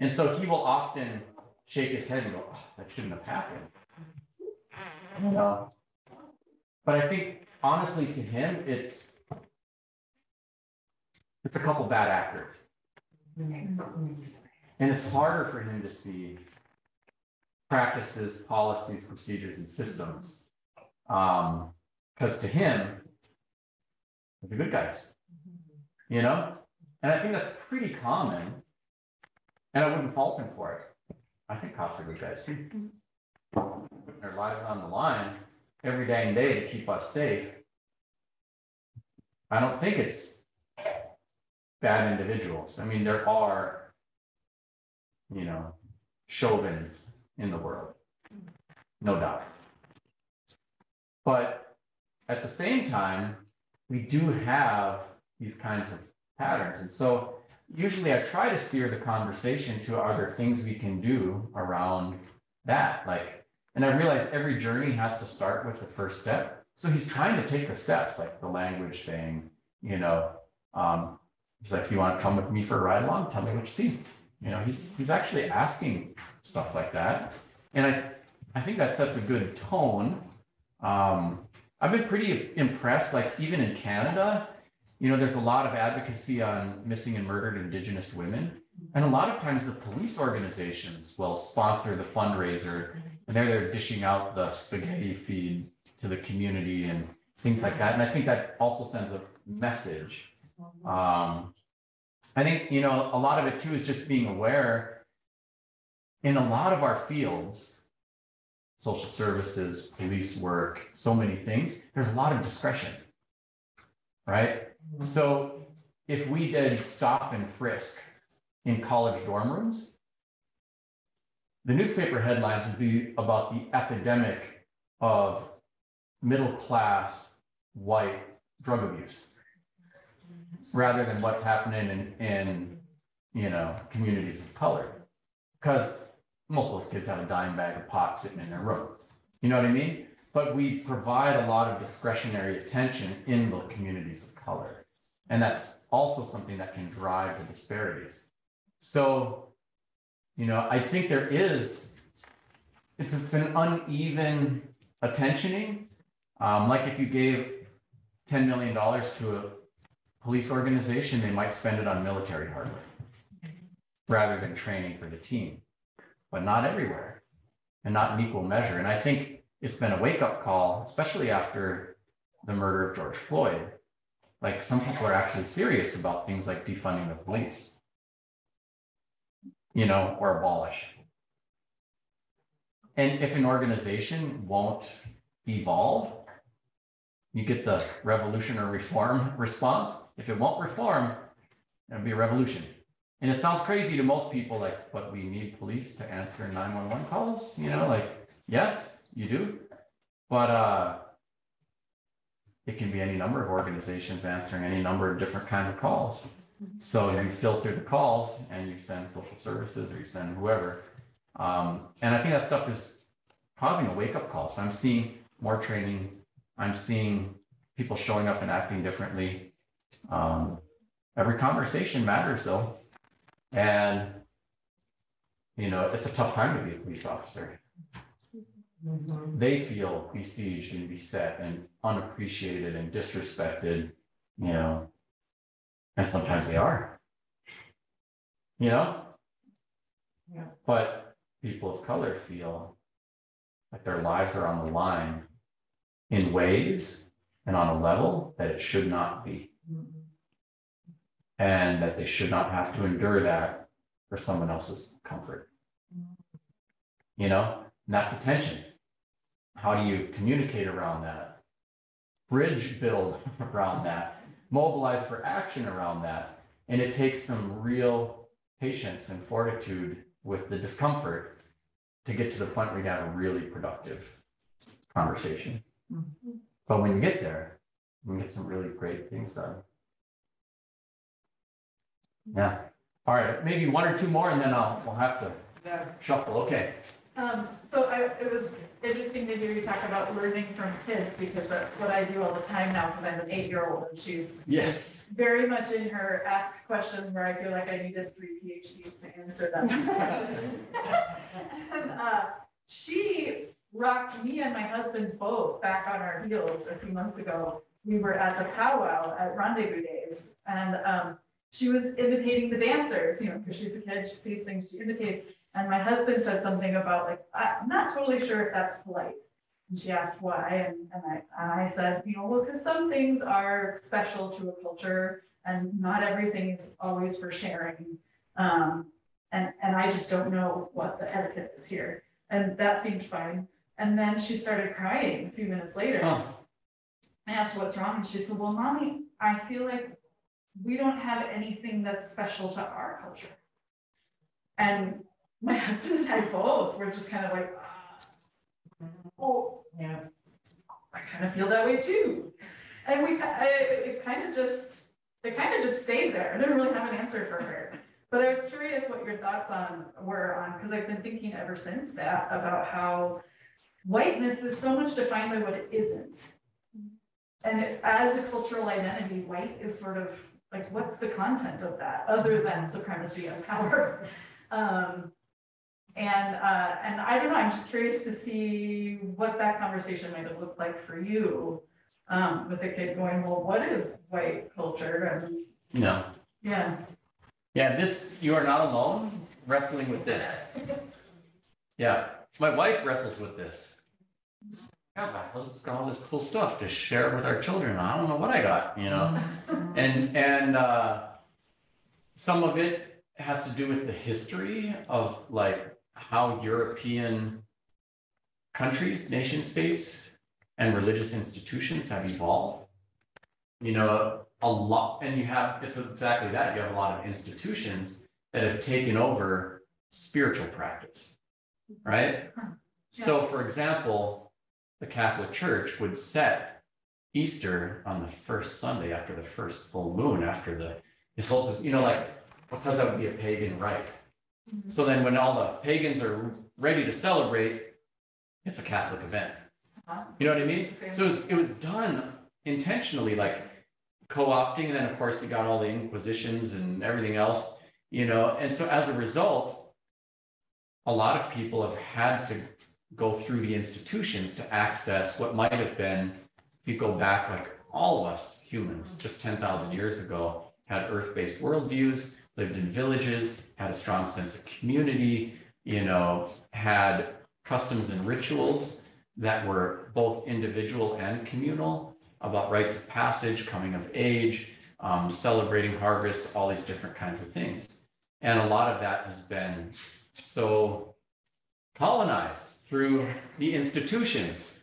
And so he will often shake his head and go, oh, that shouldn't have happened. And, uh, but I think honestly to him, it's, it's a couple bad actors. And it's harder for him to see practices, policies, procedures, and systems. Um, because to him, they're the good guys, you know? And I think that's pretty common. And I wouldn't fault him for it. I think cops are good guys too. Putting their lives on the line every day and day to keep us safe. I don't think it's bad individuals. I mean, there are, you know, chauvins in the world, no doubt. But at the same time, we do have these kinds of patterns. And so usually I try to steer the conversation to, are there things we can do around that? Like, And I realized every journey has to start with the first step. So he's trying to take the steps, like the language thing, you know, um, he's like, you want to come with me for a ride along? Tell me what you see. You know, he's, he's actually asking stuff like that. And I, I think that sets a good tone. Um, I've been pretty impressed, like even in Canada, you know, there's a lot of advocacy on missing and murdered Indigenous women. And a lot of times the police organizations will sponsor the fundraiser, and they're, they're dishing out the spaghetti feed to the community and things like that. And I think that also sends a message. Um, I think, you know, a lot of it too is just being aware in a lot of our fields, social services, police work, so many things, there's a lot of discretion, right? So if we did stop and frisk in college dorm rooms, the newspaper headlines would be about the epidemic of middle-class white drug abuse, rather than what's happening in, in, you know, communities of color. Because most of those kids have a dime bag of pot sitting in their room. You know what I mean? But we provide a lot of discretionary attention in the communities of color. And that's also something that can drive the disparities. So, you know, I think there is, it's, it's an uneven attentioning. Um, like if you gave ten million dollars to a police organization, they might spend it on military hardware rather than training for the team, but not everywhere and not in equal measure. And I think it's been a wake-up call, especially after the murder of George Floyd. Like, some people are actually serious about things like defunding the police, you know, or abolish. And if an organization won't evolve, you get the revolution or reform response. If it won't reform, it'll be a revolution. And it sounds crazy to most people, like, but we need police to answer nine one one calls, you know, like, yes, you do. But uh, it can be any number of organizations answering any number of different kinds of calls. So you filter the calls and you send social services or you send whoever. Um, and I think that stuff is causing a wake-up call. So I'm seeing more training. I'm seeing people showing up and acting differently. Um, every conversation matters, though. And, you know, it's a tough time to be a police officer. Mm-hmm. They feel besieged and beset and unappreciated and disrespected, you know, and sometimes they are, you know? Yeah. But people of color feel like their lives are on the line in ways and on a level that it should not be. Mm-hmm. And that they should not have to endure that for someone else's comfort. Mm-hmm. You know, and that's the tension. How do you communicate around that? Bridge build around that, mobilize for action around that. And it takes some real patience and fortitude with the discomfort to get to the point where you have a really productive conversation. Mm-hmm. But when you get there, you can get some really great things done. Yeah. All right. Maybe one or two more, and then I'll we'll have to yeah. shuffle. Okay. Um, so I, it was interesting to hear you talk about learning from kids, because that's what I do all the time now, because I'm an eight-year-old and she's yes very much in her ask questions where I feel like I needed three PhDs to answer them. and uh, she. rocked me and my husband both back on our heels a few months ago. We were at the powwow at Rendezvous Days, and um, she was imitating the dancers, you know, because she's a kid, she sees things, she imitates. And my husband said something about, like, I'm not totally sure if that's polite. And she asked why, and, and I, I said, you know, well, because some things are special to a culture, and not everything is always for sharing. Um, and, and I just don't know what the etiquette is here. And that seemed fine. And then she started crying a few minutes later. Oh. I asked what's wrong, and she said, well, Mommy, I feel like we don't have anything that's special to our culture. And my husband and I both were just kind of like, oh, yeah, I kind of feel that way too. And we, I, it kind of just, it kind of just stayed there. I didn't really have an answer for her. But I was curious what your thoughts on were on, because I've been thinking ever since that about how whiteness is so much defined by what it isn't. And it, as a cultural identity, white is sort of like, what's the content of that other than supremacy of power? Um, and uh, and I don't know, I'm just curious to see what that conversation might have looked like for you um, with the kid going, well, what is white culture? And, no. Yeah. Yeah, this, you are not alone wrestling with this. Yeah, my wife wrestles with this. God, I was got all this cool stuff to share with our children. I don't know what I got, you know. and and uh, some of it has to do with the history of like how European countries, nation states, and religious institutions have evolved. You know, a lot, and you have, it's exactly that. You have a lot of institutions that have taken over spiritual practice, right? Yeah. So for example, the Catholic Church would set Easter on the first Sunday after the first full moon, after the, it holds, you know, like, because that would be a pagan rite. Mm-hmm. So then when all the pagans are ready to celebrate, it's a Catholic event. Uh-huh. You know what I mean? So it was, it was done intentionally, like co-opting. And then of course you got all the Inquisitions and everything else, you know? And so as a result, a lot of people have had to go through the institutions to access what might have been, if you go back, like all of us humans, just ten thousand years ago, had earth-based worldviews, lived in villages, had a strong sense of community, you know, had customs and rituals that were both individual and communal, about rites of passage, coming of age, um, celebrating harvests, all these different kinds of things. And a lot of that has been so colonized through the institutions,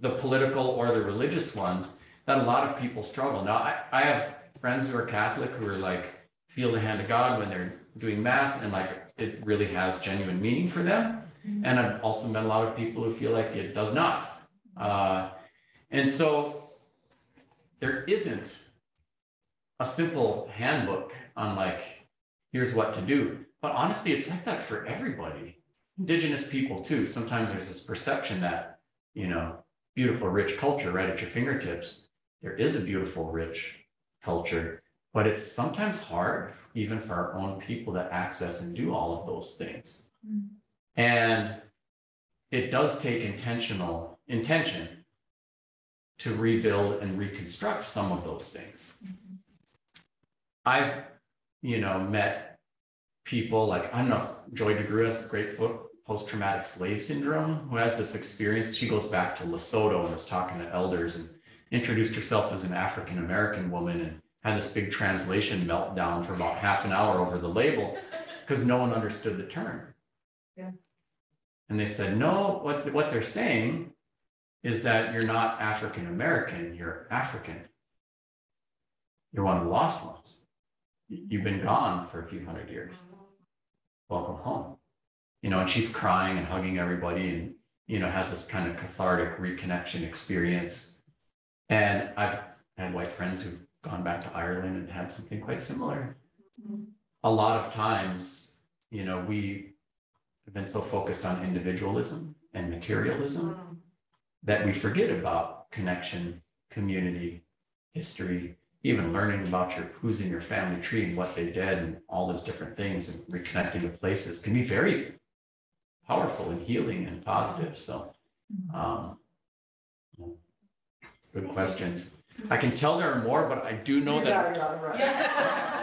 the political or the religious ones, that a lot of people struggle. Now, I, I have friends who are Catholic who are like, feel the hand of God when they're doing mass, and like, it really has genuine meaning for them. Mm-hmm. And I've also met a lot of people who feel like it does not. Uh, and so there isn't a simple handbook on like, here's what to do. But honestly, it's like that for everybody. Indigenous people too. Sometimes there's this perception that, you know, beautiful, rich culture right at your fingertips. There is a beautiful, rich culture, but it's sometimes hard even for our own people to access and do all of those things. Mm-hmm. And it does take intentional intention to rebuild and reconstruct some of those things. Mm-hmm. I've, you know, met people like, I don't know, Joy DeGruis, a great book, Post-Traumatic Slave Syndrome, who has this experience. She goes back to Lesotho and was talking to elders and introduced herself as an African-American woman and had this big translation meltdown for about half an hour over the label because no one understood the term. Yeah. And they said, no, what, what they're saying is that you're not African-American, you're African. You're one of the lost ones. You've been gone for a few hundred years. Welcome home. You know, and she's crying and hugging everybody and, you know, has this kind of cathartic reconnection experience. And I've had white friends who've gone back to Ireland and had something quite similar. Mm-hmm. A lot of times, you know, we have been so focused on individualism and materialism mm-hmm. that we forget about connection, community, history, even learning about your, who's in your family tree and what they did and all those different things, and reconnecting to places can be very powerful and healing and positive. So um, good questions. I can tell there are more, but I do know you that. Got it, got it right.